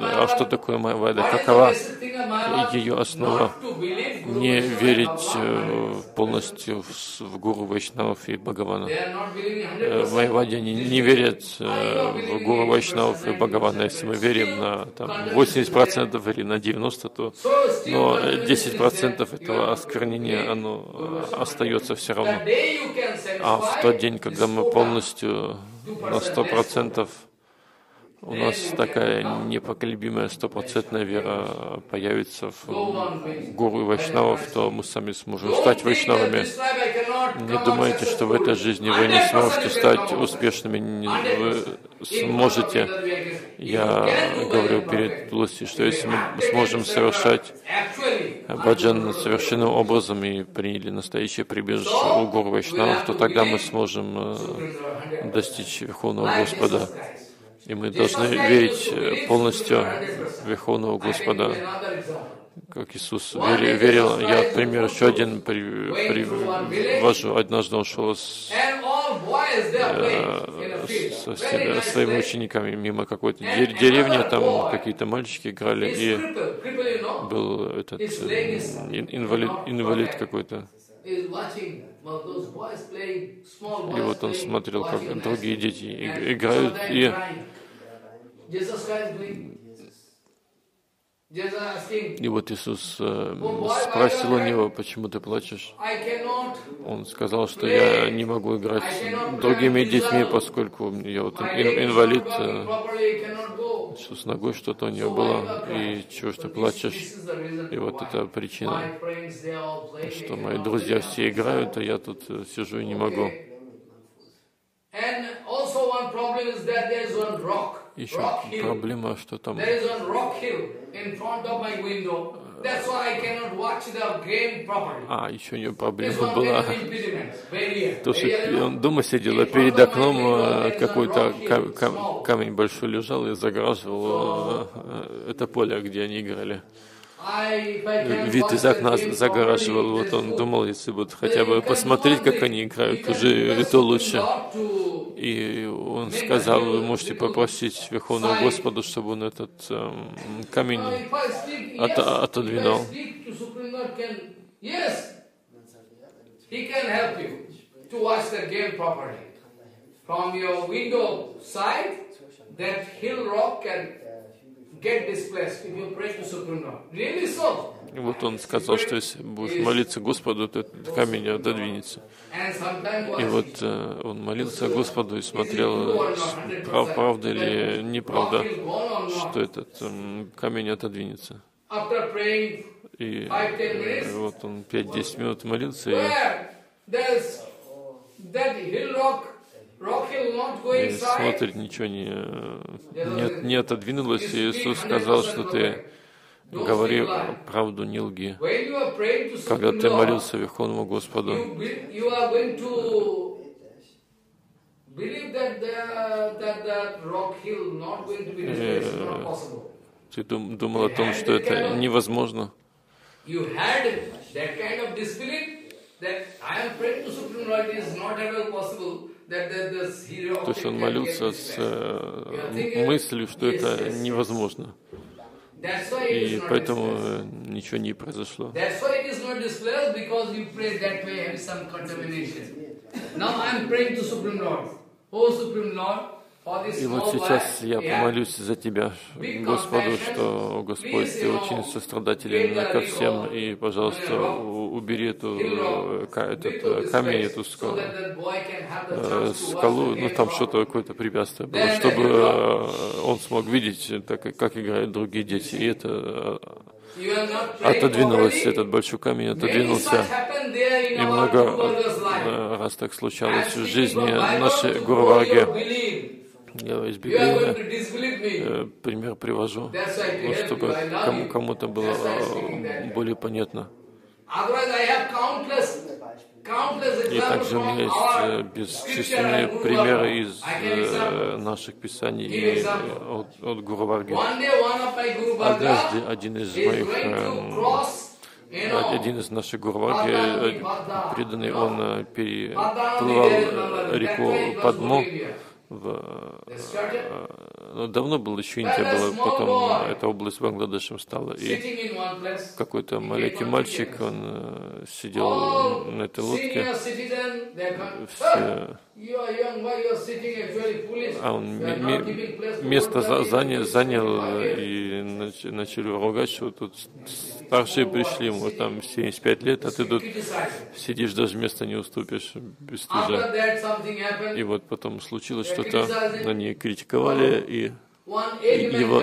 А что такое майявада? Какова ее основа? Не верить полностью в Гуру Вайшнавов и Бхагавана. В майяваде они не верят в Гуру Вайшнавов и Бхагавана. Если мы верим на там, 80% или на 90%, то но 10% этого осквернения оно остается все равно. А в тот день, когда мы полностью на 100%, у нас такая непоколебимая стопроцентная вера появится в гуру вайшнавов, то мы сами сможем стать вайшнавами. Не думайте, что в этой жизни вы не сможете стать успешными, вы сможете. Я говорил перед Туласи, что если мы сможем совершать баджан совершенным образом и приняли настоящее прибежище у гуру вайшнавов, то тогда мы сможем достичь Верховного Господа. И мы должны верить полностью в Верховного Господа, как Иисус верил. Я, пример еще один привожу. Однажды он шел со своими учениками мимо какой-то деревни, там какие-то мальчики играли, и был этот инвалид какой-то. И вот он смотрел, как другие дети играют, и вот Иисус спросил у него, почему ты плачешь? Он сказал, что я не могу играть с другими детьми, поскольку я вот инвалид. С ногой что-то у нее было, и чего ж ты плачешь? И вот это причина, что мои друзья все играют, а я тут сижу и не могу. Еще проблема, что там еще у нее проблема была. То, что он дома сидел, а перед окном какой-то камень большой лежал и загораживал это поле, где они играли. Вид из окна загораживал. Вот он думал, если бы хотя бы посмотреть, как они играют, уже это лучше. И он сказал, вы можете попросить Верховного Господа, чтобы он этот камень отодвинул. И вот он сказал, что если будешь молиться Господу, то этот камень отодвинется. И вот он молился Господу и смотрел, правда или неправда, что этот камень отодвинется. И вот он 5-10 минут молился, и смотрит, ничего не отодвинулось, и Иисус сказал, что ты говори правду, не лги. Когда ты молился Верховному Господу, ты думал о том, что это невозможно. То есть он молился с мыслью, что это невозможно. И поэтому ничего не произошло. И вот сейчас я помолюсь за Тебя, Господу, что, Господь, Ты очень сострадателен ко всем, и, пожалуйста, убери этот камень, эту скалу, ну там что-то, какое-то препятствие было, чтобы он смог видеть, как играют другие дети, и это отодвинулось, этот большой камень отодвинулся, и много раз так случалось в жизни нашей Гуру-варги. Я избегаю, пример привожу, чтобы кому-то было более понятно. И также у меня есть бесчисленные примеры из наших писаний и от Гуру Варги. Однажды один из наших Гуру Варги, преданный, он переплывал реку Падму. Давно было, еще Индия была, потом эта область Бангладешем стала, и какой-то маленький мальчик, он сидел на этой лодке, а он место занял, и начали ругать, что тут старшие пришли, ему там 75 лет, а ты тут сидишь, даже места не уступишь, бесстыжа. И вот потом случилось что-то, они критиковали, и его...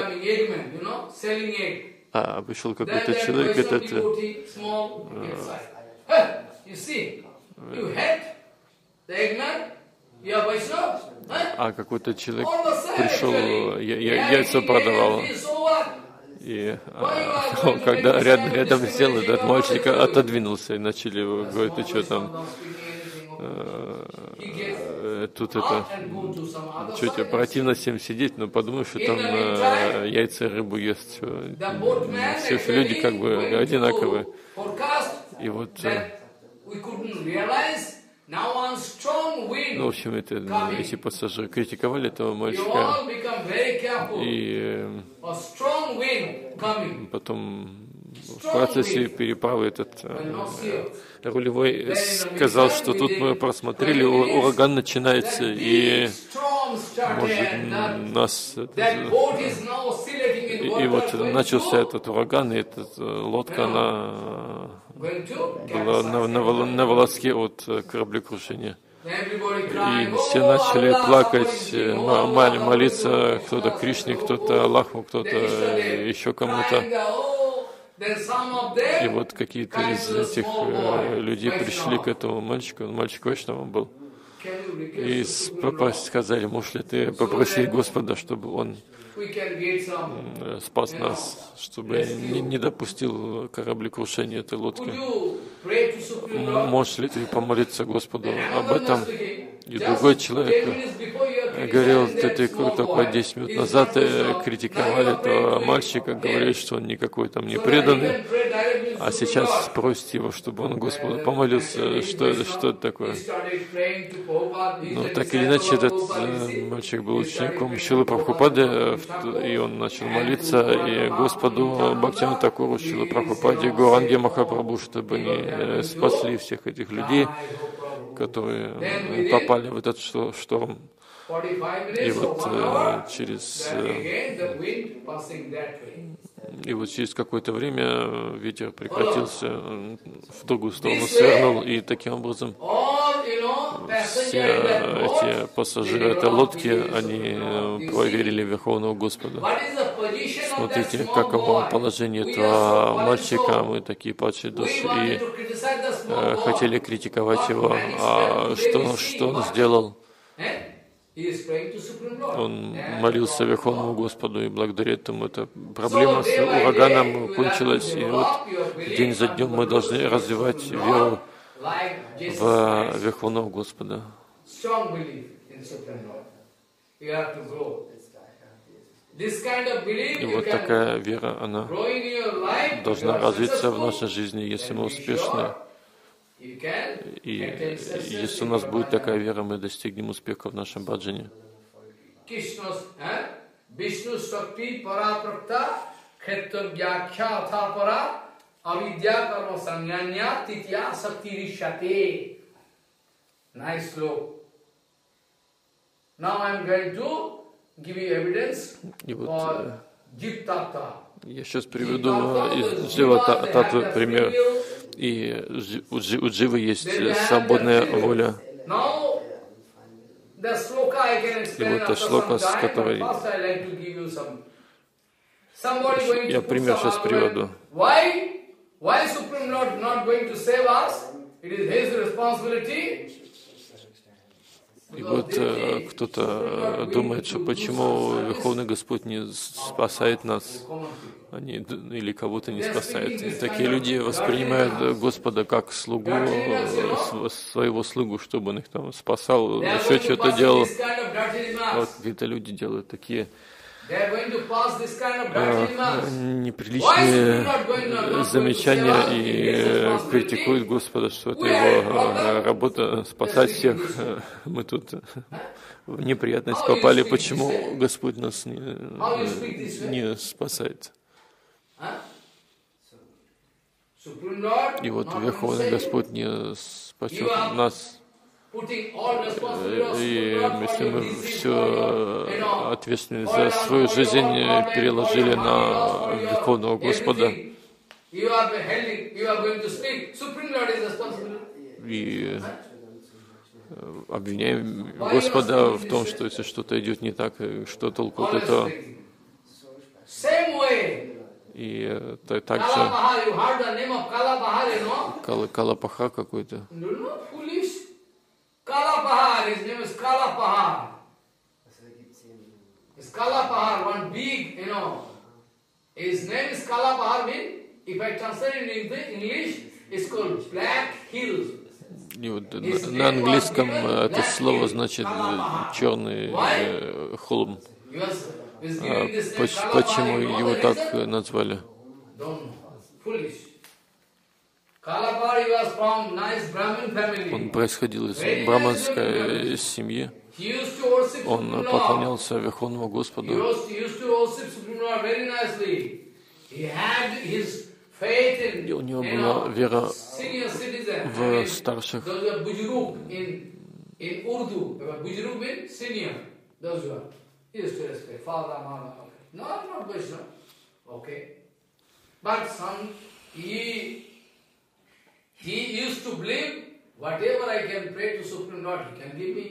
А пришел какой-то человек, этот... А какой-то человек пришел, яйца продавал. И когда рядом сел, этот мальчик отодвинулся, и начали его говорить, ты что там... Тут это чуть противно всем сидеть, но подумаешь, что там яйца рыбу ест. Все же люди как бы одинаковые. И вот... Ну, в общем, эти пассажиры критиковали этого мальчика, и потом в процессе переправы этот рулевой сказал, что тут мы просмотрели, ураган начинается, и может нас... И вот начался этот ураган, и эта лодка, она была на волоске от кораблекрушения. И все начали плакать, молиться, кто-то Кришне, кто-то Аллаху, кто-то еще кому-то. И вот какие-то из этих людей пришли к этому мальчику, мальчик Вайшнава был, и сказали, может ли ты попросить Господа, чтобы он спас нас, чтобы не допустил кораблекрушения этой лодки. Можешь ли ты помолиться Господу об этом? И другой человек говорил, ты только 10 минут назад критиковали этого мальчика, говорили, что он никакой там не преданный, а сейчас спросите его, чтобы он Господу помолился, что это такое. Но так или иначе, этот мальчик был учеником Шрилы Прабхупады, и он начал молиться и Господу Бхактивинода Тхакуру, Шриле Прабхупаде, Гауранге Махапрабху, чтобы они спасли всех этих людей, которые попали в этот шторм. И вот через какое-то время ветер прекратился, в другую сторону свернул, и таким образом все эти пассажиры этой лодки, они поверили в Верховного Господа. Смотрите, каково положение этого мальчика, мы такие падшие души, и хотели критиковать его, а что он сделал? Он молился Верховному Господу, и благодаря этому эта проблема с ураганом кончилась. И вот день за днем мы должны развивать веру в Верховного Господа. И вот такая вера, она должна развиться в нашей жизни, если мы успешны И если у нас будет такая вера, мы достигнем успеха в нашем баджане. И вот я сейчас приведу из Джива Татвы пример. И у Дживы есть свободная воля. И вот эта шлока, с которой я пример сейчас приведу. И вот кто-то думает, что почему Верховный Господь не спасает нас, они, или кого-то не спасает. И такие люди воспринимают Господа как слугу, своего слугу, чтобы он их там спасал, еще что-то делал. Вот какие-то люди делают такие неприличные замечания и критикуют Господа, что это его работа спасать всех. Мы тут в неприятность попали, почему Господь нас не спасает. И вот Верховный Господь не спасет нас. И если мы всю ответственность за свою жизнь переложили на Верховного Господа, и обвиняем Господа в том, что если что-то идет не так, что толку от этого. И также Kala Pahar какой-то. Kala Pahar, his name is Kala Pahar. It's Kala Pahar, one big, His name is Kala Pahar, means, if I translate it in English, it's called Black Hill. На английском это слово значит черный холм. Почему его так назвали? Он происходил из браманской семьи. Он поклонялся Верховному Господу. И у него была вера в старших. He used to believe whatever I can pray to Supreme Lord, He can give me.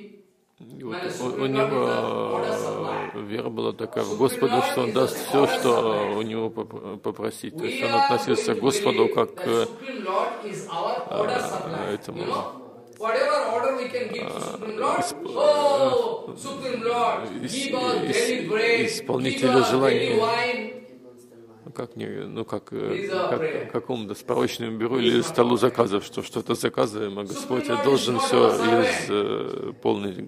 У него вера была такая в Господа, что Он даст все, что у Него попросить. То есть Он относился к Господу как к этому. Исполнителю желаний. Как какому-то справочному бюро или столу заказов, что что-то заказываем, а Господь должен все из полный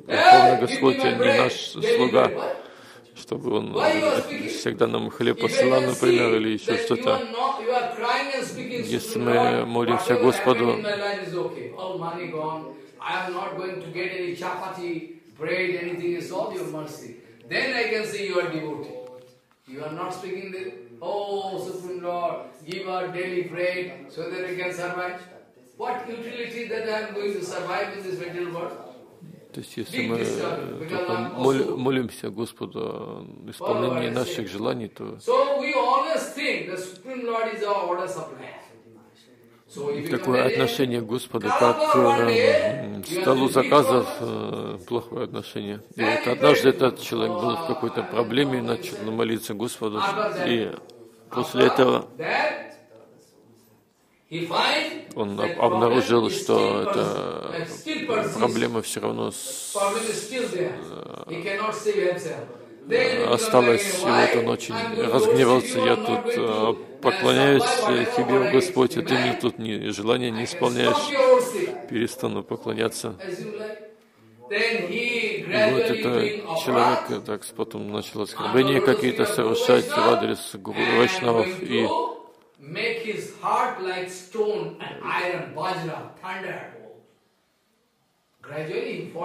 Господь, а не наш слуга, чтобы Он всегда нам хлеб посылал, например, или еще что-то. Если мы молимся Господу, Oh, Supreme Lord, give our daily bread so that we can survive. What utility that I am going to survive in this material world? То есть, если мы молимся Господу о исполнении наших желаний, то такое отношение к Господу, как к столу заказов, плохое отношение. И вот однажды этот человек был в какой-то проблеме, начал молиться Господу, и после этого он обнаружил, что эта проблема все равно осталось, и вот он очень разгневался. Я тут поклоняюсь Тебе, Господь, а Ты мне тут желания не исполняешь. Перестану поклоняться. И вот этот человек так потом начал оскорбления какие-то совершать в адрес Гуру Вайшнавов. И make his heart like stone and iron, Vajra, thunder.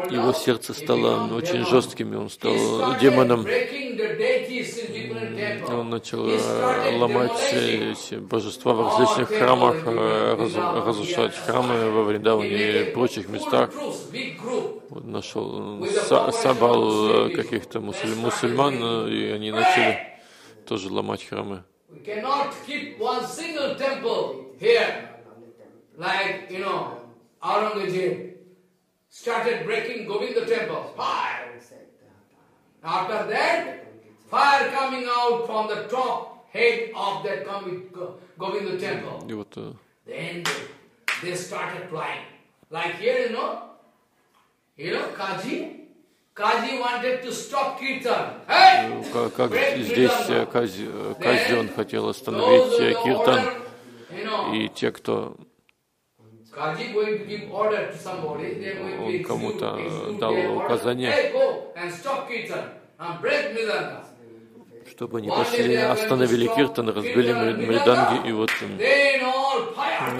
Его сердце стало очень жестким, и он стал демоном. Он начал ломать божества в различных храмах, разрушать храмы во Вриндаване и прочих местах. Он нашел, собрал каких-то мусульман, и они начали тоже ломать храмы. Started breaking Govinda Temple, fire! After that, fire coming out from the top head of that Govinda Temple. Then they started flying. Like here, you know, Кази wanted to stop Kirtan. Hey! Как здесь Кази, он хотел остановить Киртан, и те, кто... Он кому-то дал указание, чтобы они пошли, остановили Киртан, разбили мриданги, и вот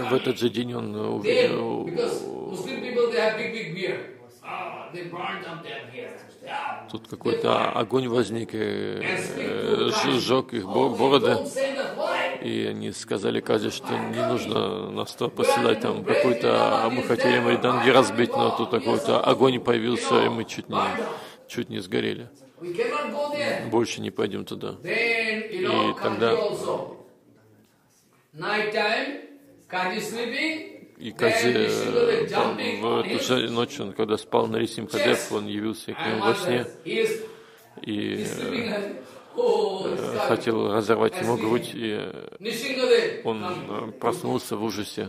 в этот же день он увидел. Тут какой-то огонь возник, и сжег их бороды, и они сказали Кази, что не нужно нас посылать там какой-то, мы хотели мриданги разбить, но тут какой-то огонь появился, и мы чуть не сгорели. Больше не пойдем туда. И тогда... И Кази, в ту же ночь, он, когда спал на Нарисимхадев, он явился к нему во сне и хотел разорвать ему грудь, и он проснулся в ужасе.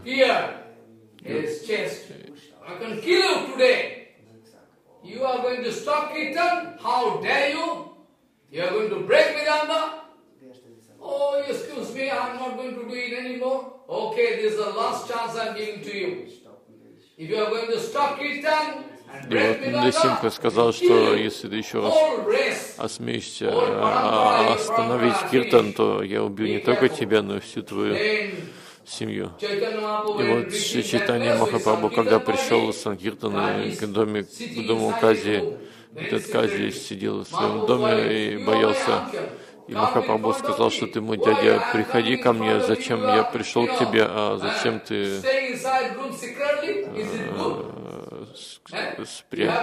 Oh, excuse me, I'm not going to do it anymore. Okay, this is the last chance I'm giving to you. If you are going to stop Kirtan and break me down, Нарисимха сказал, что если ты еще раз осмеешься остановить Киртан, то я убью не только тебя, но и всю твою семью. И вот Чайтанья Махапрабху, когда пришел в Санкиртан, к дому Кази, этот Кази сидел в своем доме и боялся. И Махапрабху сказал, что ты мой дядя, приходи ко мне, зачем я пришел к тебе, а зачем ты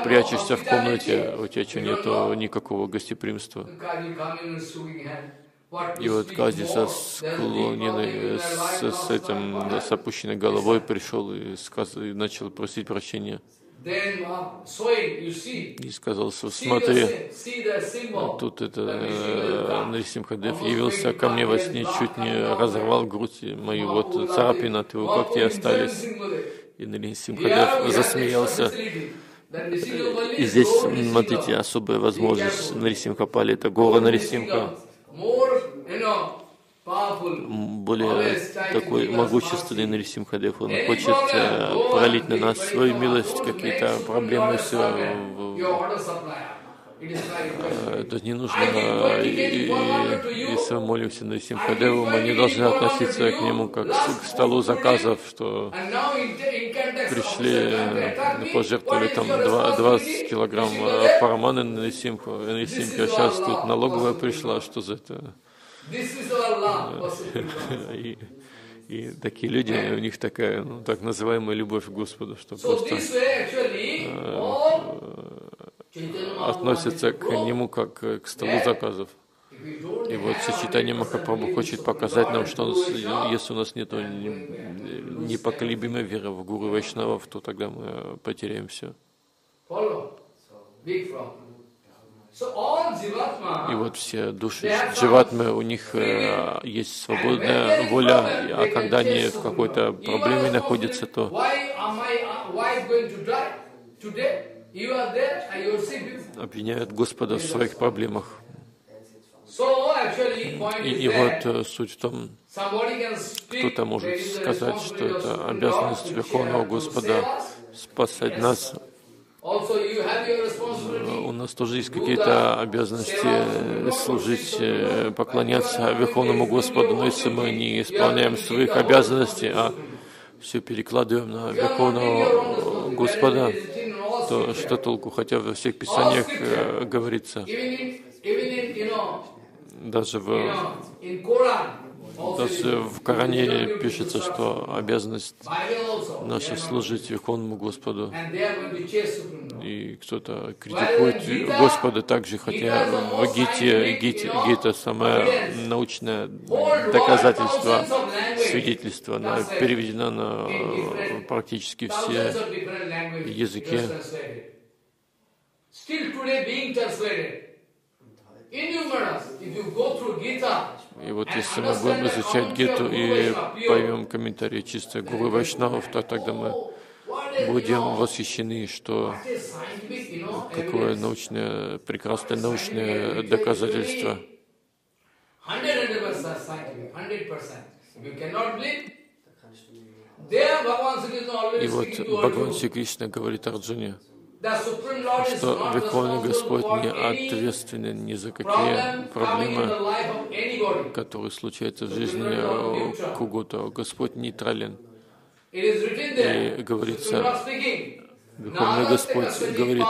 прячешься в комнате, у тебя что, нету никакого гостеприимства. И вот Кази с опущенной головой пришел и начал просить прощения. И сказал, смотри, тут Нарисимхадев явился ко мне во сне, чуть не разорвал грудь мою, вот царапины от его когтей остались. И Нарисимхадев засмеялся. И здесь, смотрите, особая возможность Нарисимха Пали, это гора Нарисимха. Более такой могущественный Нарисимхадев, он хочет пролить на нас свою милость, какие-то проблемы, все. Это не нужно, если мы молимся Нарисимхадеву, мы не должны относиться к нему как к столу заказов, что пришли, пожертвовали там 20 килограмм параманы на Нарисимху, Нарисимха сейчас тут налоговая пришла, что за это? И такие люди, у них такая, так называемая любовь к Господу, что просто относятся к нему как к столу заказов. И вот сочетание Махапрабху хочет показать нам, что если у нас нет непоколебимой веры в Гуру Вайшнавов, то тогда мы потеряем все. И вот все души дживатмы, у них есть свободная воля, а когда они в какой-то проблеме находятся, то... обвиняют Господа в своих проблемах. И вот суть в том, кто-то может сказать, что это обязанность Верховного Господа спасать нас. У нас нас тоже есть какие-то обязанности служить, поклоняться Верховному Господу. Но если мы не исполняем своих обязанностей, а все перекладываем на Верховного Господа, то что толку? Хотя во всех Писаниях говорится, даже в Коране пишется, что обязанность наша служить Верховному Господу. И кто-то критикует Господа также, хотя в Гите самое научное доказательство, свидетельство, она переведена на практически все языки. И вот если мы будем изучать Гиту и поймем комментарии чисто Гуру Вайшнавов, то тогда мы будем восхищены, что какое научное, прекрасное научное доказательство. И вот Бхагаван Шри Кришна говорит Арджуне, что Верховный Господь не ответственен ни за какие проблемы, которые случаются в жизни кого-то. Господь нейтрален. И говорится, Верховный Господь говорит,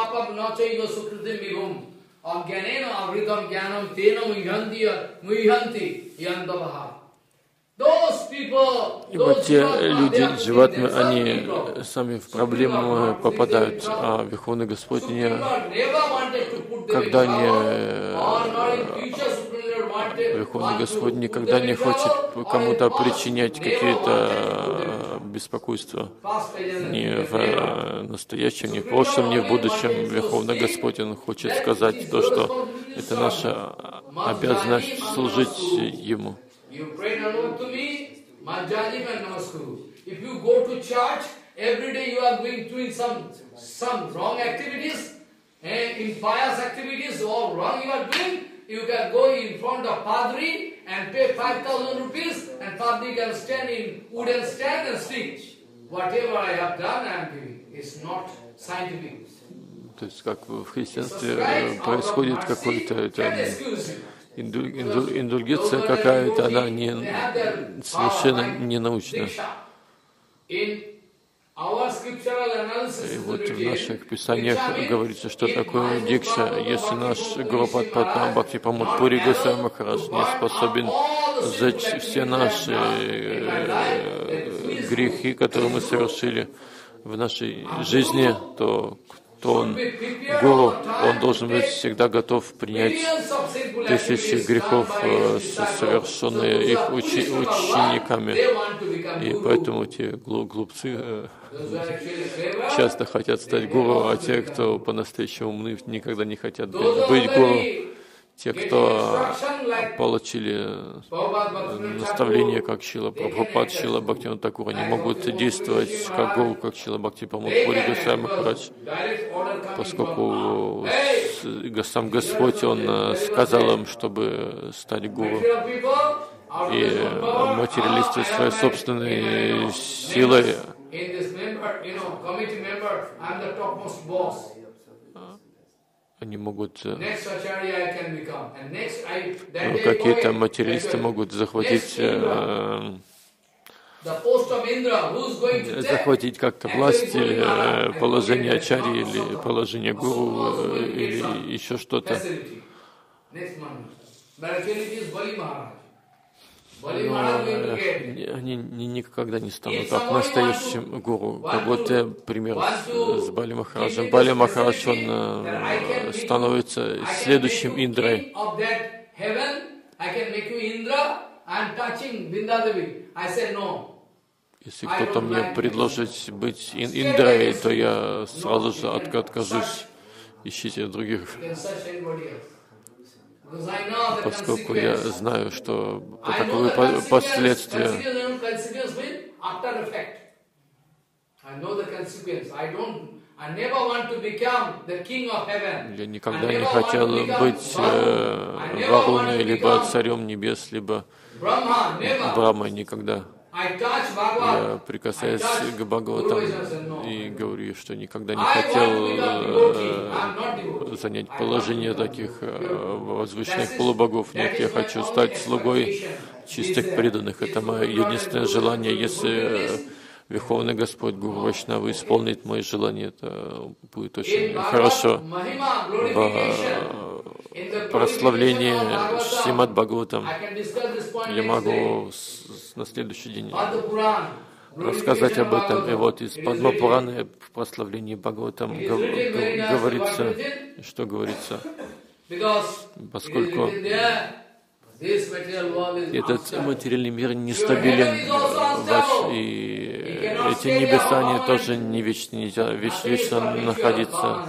ибо те люди, животные, они сами в проблемы попадают, а Верховный Господь никогда не хочет кому-то причинять какие-то беспокойства. Ни в настоящем, ни в прошлом, ни в будущем. Верховный Господь, Он хочет сказать то, что это наша обязанность служить Ему. You can go in front of Padri and pay 5,000 rupees and Padri can stand in wooden stand and stitch. Whatever I have done, I am doing. It's not scientific. То есть как в христианстве происходит какой-то индульгенция какая-то, она совершенно не научна. И вот в наших писаниях говорится, что такое дикша, если наш Гуру Бхакти Памудпури Госвами Махарадж не способен за все наши грехи, которые мы совершили в нашей жизни, то он, Гуру, он должен быть всегда готов принять тысячи грехов, совершенные их учениками. И поэтому те глупцы часто хотят стать гуру, а те, кто по-настоящему умны, никогда не хотят быть гуру. Те, кто получили наставление, как Шрила Прабхупада, Шрила Бхактивинода Тхакур, они могут действовать как гуру, как Шрила Бхакти Памудпури Госвами Махарадж, поскольку сам Господь, Он сказал им, чтобы стать гуру. И материалисты своей собственной силой, они могут, какие-то материалисты могут захватить как-то власть, или положение ачарьи, или положение гуру, или еще что-то. Но они никогда не станут так настоящим гуру. Как вот пример с Бали Махараджем. Бали Махарадж, он становится следующим Индрой. Если кто-то мне предложит быть Индрой, то я сразу же откажусь. Ищите других. Поскольку я знаю, что таковы последствия. Я никогда не хотел быть Варуной, либо царем небес, либо Брахмой никогда. Я прикасаюсь к Бхагаватам и говорю, что никогда не хотел занять положение таких возвышенных полубогов. Нет, я хочу стать слугой чистых преданных. Это мое единственное желание. Если Верховный Господь Гуру Вайшнава исполнит мои желания, это будет очень хорошо. В прославлении Шримад Бхагаватам я могу на следующий день рассказать об этом. И вот из Падма Пураны в прославлении Бхагаватам говорится, что говорится, поскольку этот материальный мир нестабилен, и эти небеса, они тоже не вечны, нельзя вечно находиться.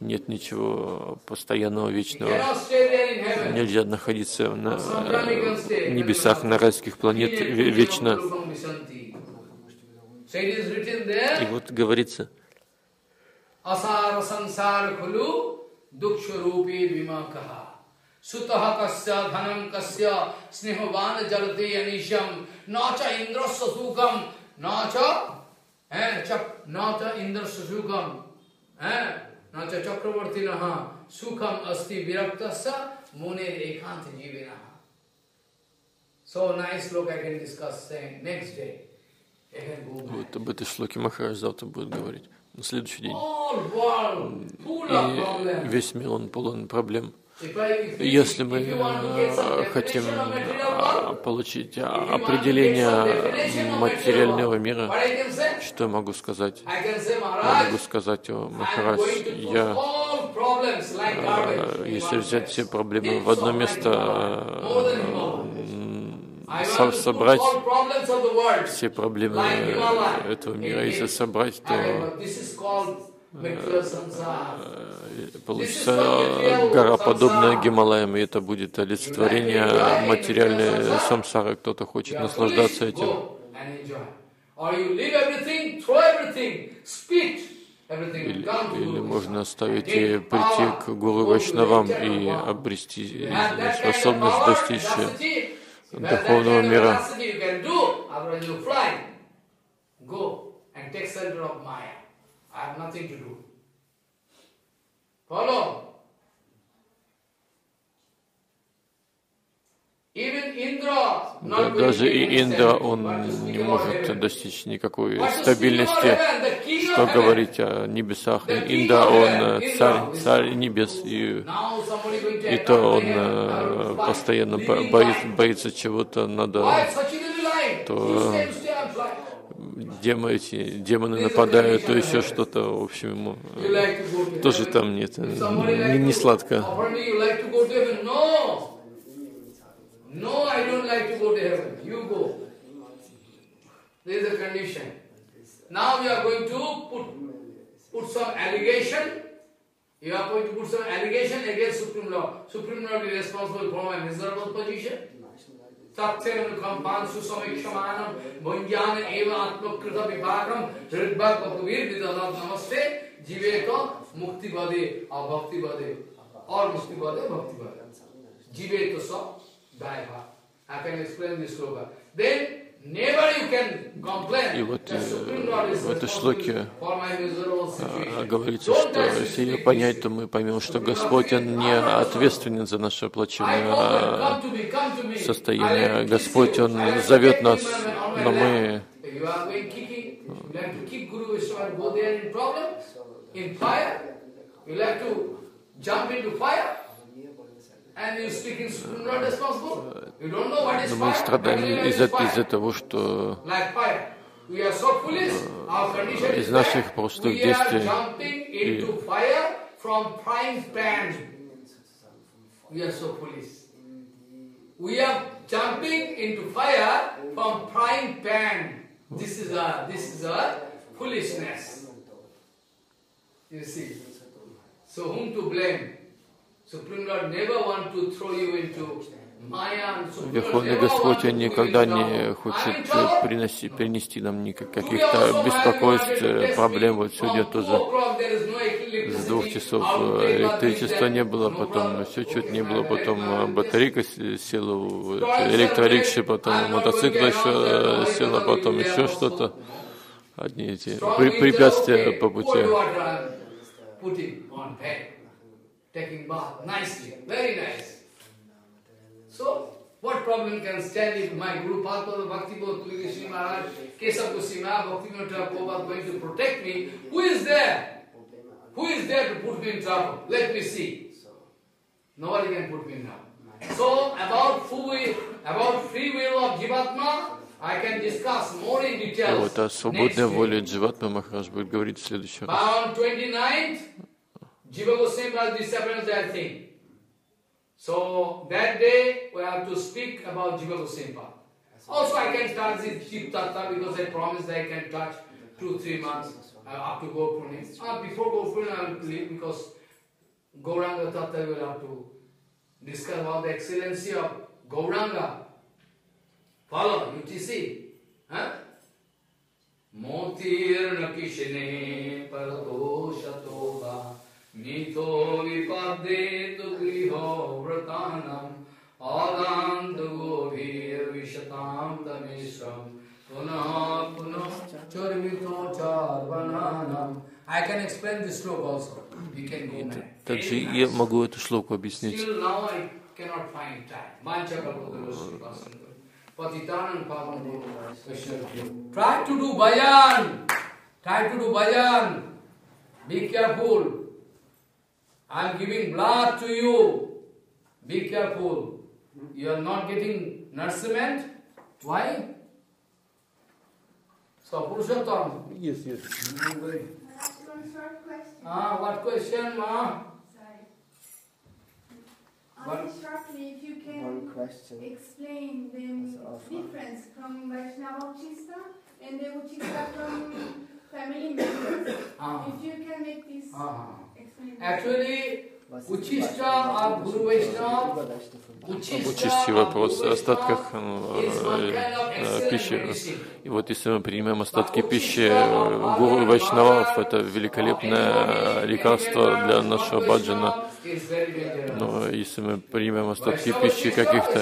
Нет ничего постоянного, вечного. Нельзя находиться на небесах, на райских планет вечно. И вот говорится, Нача чакравартинаха сукам асти вирактаса муне эканта дживинаха. So nice look I can discuss next day. Вот об этой шлоке Махарадж завтра будет говорить, на следующий день. И весь мир, он полон проблем. Если мы хотим получить определение материального мира, что я могу сказать? Я могу сказать, о Махарадж, если взять все проблемы в одно место, собрать все проблемы этого мира, если собрать, то получится гора, подобная Гималаям, и это будет олицетворение материальной самсары. Кто-то хочет наслаждаться этим. Или можно оставить и прийти к Гуру Вайшнавам и обрести способность достичь духовного мира. I have nothing to do. Follow. Даже и Индра, он не может достичь никакой стабильности. Что говорить о небесах? Индра, он царь небес, и то он постоянно боится чего-то, надо... То демоны нападают, то еще что-то, в общем, ему тоже там нет, не сладко. Taktsen kampansu samikshamanam bhunjana eva atmakrita vibhagam hridbha bhakuvir vidadam namaste jiveka muktivade or bhaktivade or muktivade bhaktivade jiveka sa daiva. I can explain this sloka. Then never you can complain. И вот в этой шлоке говорится, что если ее понять, то мы поймем, что Господь, Он не ответственен за наше плачевное состояние. Господь, Он зовет нас, но мы страдаем из-за того, что из наших прошлых действий. We are jumping into fire from frying pan. This is a foolishness. You see. So whom to blame? Supreme Lord never want to throw you into Maya. Верховный Господь, Он никогда не хочет принести нам никаких беспокойств, проблем. Вот сегодня тоже 2 часов электричества не было, потом все чуть не было, потом батарейка села, электрорикши, потом мотоцикл еще села, потом еще что-то. Одни эти препятствия по пути. What problem can stand if my Guru Pātpada Bhaktivinoda Tulasi Maharaj, Kesava Goswami, Bhaktivinoda Thakur are going to protect me? Who is there? Who is there to put me in trouble? Let me see. Nobody can put me in trouble. So about free will of Jivatma, I can discuss more in details. Вот о свободной воле Дживатмы Махарадж будет говорить в следующий раз. On 29th, Jiva Goswami Maharaj disappeared that thing. So that day we have to speak about Jiva Goswami Maharaj. Also I can touch this Jip Tattva because I promised I can touch 2-3 months up to Gopurni. Before Gopurni I will leave because Gauranga Tattva will have to discuss about the excellency of Gauranga. Follow UTC. Motir nakishne paradoshatova Mitho vipadde tu grihovratanam adantu govir vishatam tamishram punah punah charvito charvananam. I can explain this sloka also. We can go now. Также я могу эту шлоку объяснить. Still now I cannot find time. Manchakalokos patitanam pavanam vishnu. Try to do bhajan. Try to do bhajan. Be careful. I am giving blood to you. Be careful. You are not getting nourishment. Why? So, Purushottam. Yes, yes. One short question. What question, Ma? Sorry. Only shortly, if you can explain the difference from Vaishnava Uchista and the Uchista from family members. If you can make this... Actually, Uchishta of Guru Vaishnava, вопрос о остатках пищи. И вот если мы принимаем остатки пищи Гуру Вайшнавов, это великолепное лекарство для нашего баджана. Но если мы принимаем остатки пищи каких-то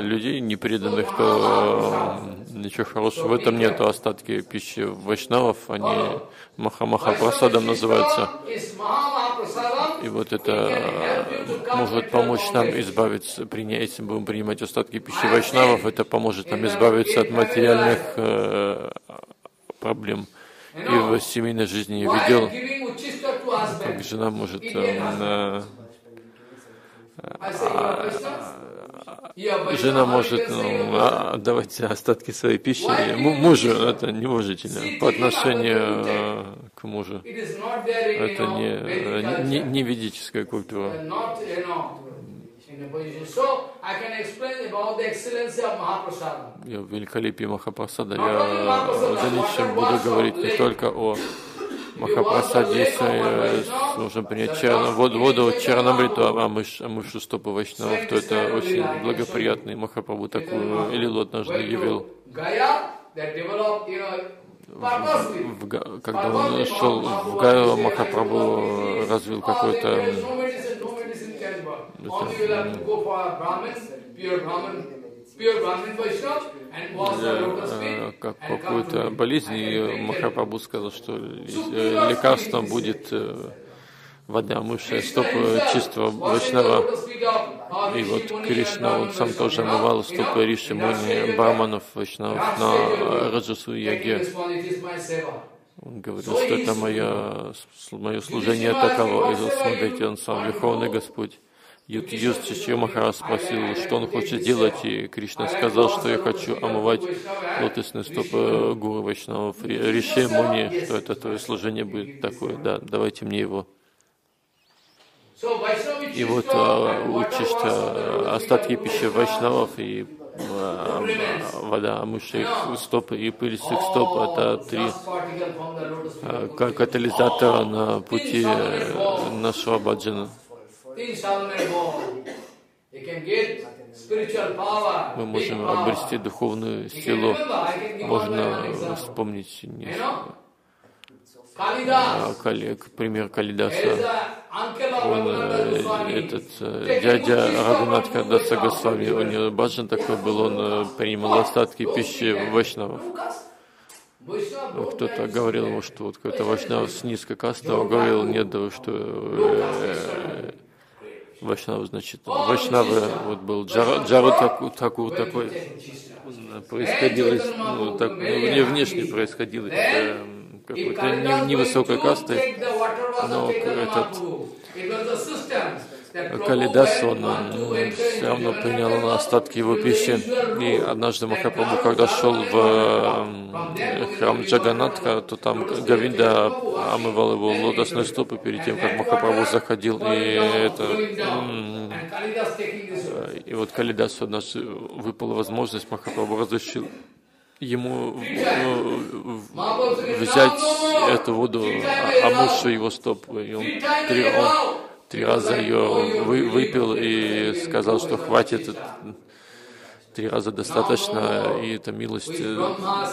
людей непреданных, то ничего хорошего в этом нет. Остатки пищи Вайшнавов, они Махамахапрасадом называются. И вот это может помочь нам избавиться, если будем принимать остатки пищи Вайшнавов, это поможет нам избавиться от материальных проблем. И в семейной жизни я видел, как жена может отдавать остатки своей пищи мужу, это не уважительно по отношению к мужу. Это не ведическая культура. Я в великолепии Махапрасада, я за личным буду говорить не только о Махапрасаде, если нужно принять воду Чаранамриту, а мышу стопы Вайшнавов, то это очень благоприятный. Махапрабху такую лилу однажды явил. Когда он шел в Гаю, Махапрабху развил какой-то... Как какую-то болезнь, и Махапрабху сказал, что лекарством будет вода, мышья стопы чистого Вайшнава. И вот Кришна, он сам тоже омывал стопы Риши Муни, браманов, Вайшнавов на Раджасу Яге. Он говорил, что это мое служение таково. И вот смотрите, он сам Верховный Господь. Юдхишthira Махарадж спросил, что он хочет делать, и Кришна сказал, что я хочу омывать лотосные стопы Гуру Вайшнавов Риши Муни, что это твое служение будет такое, да, давайте мне его. И вот учишь остатки пищи Вайшнавов и вода, мышьих стоп и пыльстых стоп — это 3 катализатора на пути нашего баджана. Мы можем обрести духовную силу. Можно вспомнить несколько пример Калидаса. Этот дядя Рагунат Кардаса Госвами, у него баджан такой был, он принимал остатки пищи вайшнавов. Кто-то говорил ему, что вот какой-то вайшнав с низкой касты, он говорил, нет, что вайшнав, значит, вайшнав, вот был Джару Тхакур такой, происходил, ну, так, не внешне происходило какой-то невысокой касты, но этот Калидас, он все равно принял остатки его пищи. И однажды Махапрабху, когда шел в храм Джаганатха, то там Говинда омывал его лотосные стопы перед тем, как Махапрабху заходил. И вот Калидасу однажды выпала возможность, Махапрабху разрешил ему взять эту воду, омывшую его стоп. И он три раза ее выпил и сказал, что хватит, три раза достаточно, и это милость,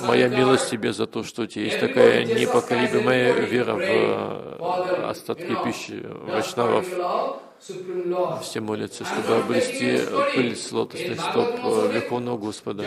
моя милость тебе за то, что у тебя есть такая непоколебимая вера в остатки пищи вайшнавов. Все молятся, чтобы обрести пыль с лотосных стоп Верховного Господа.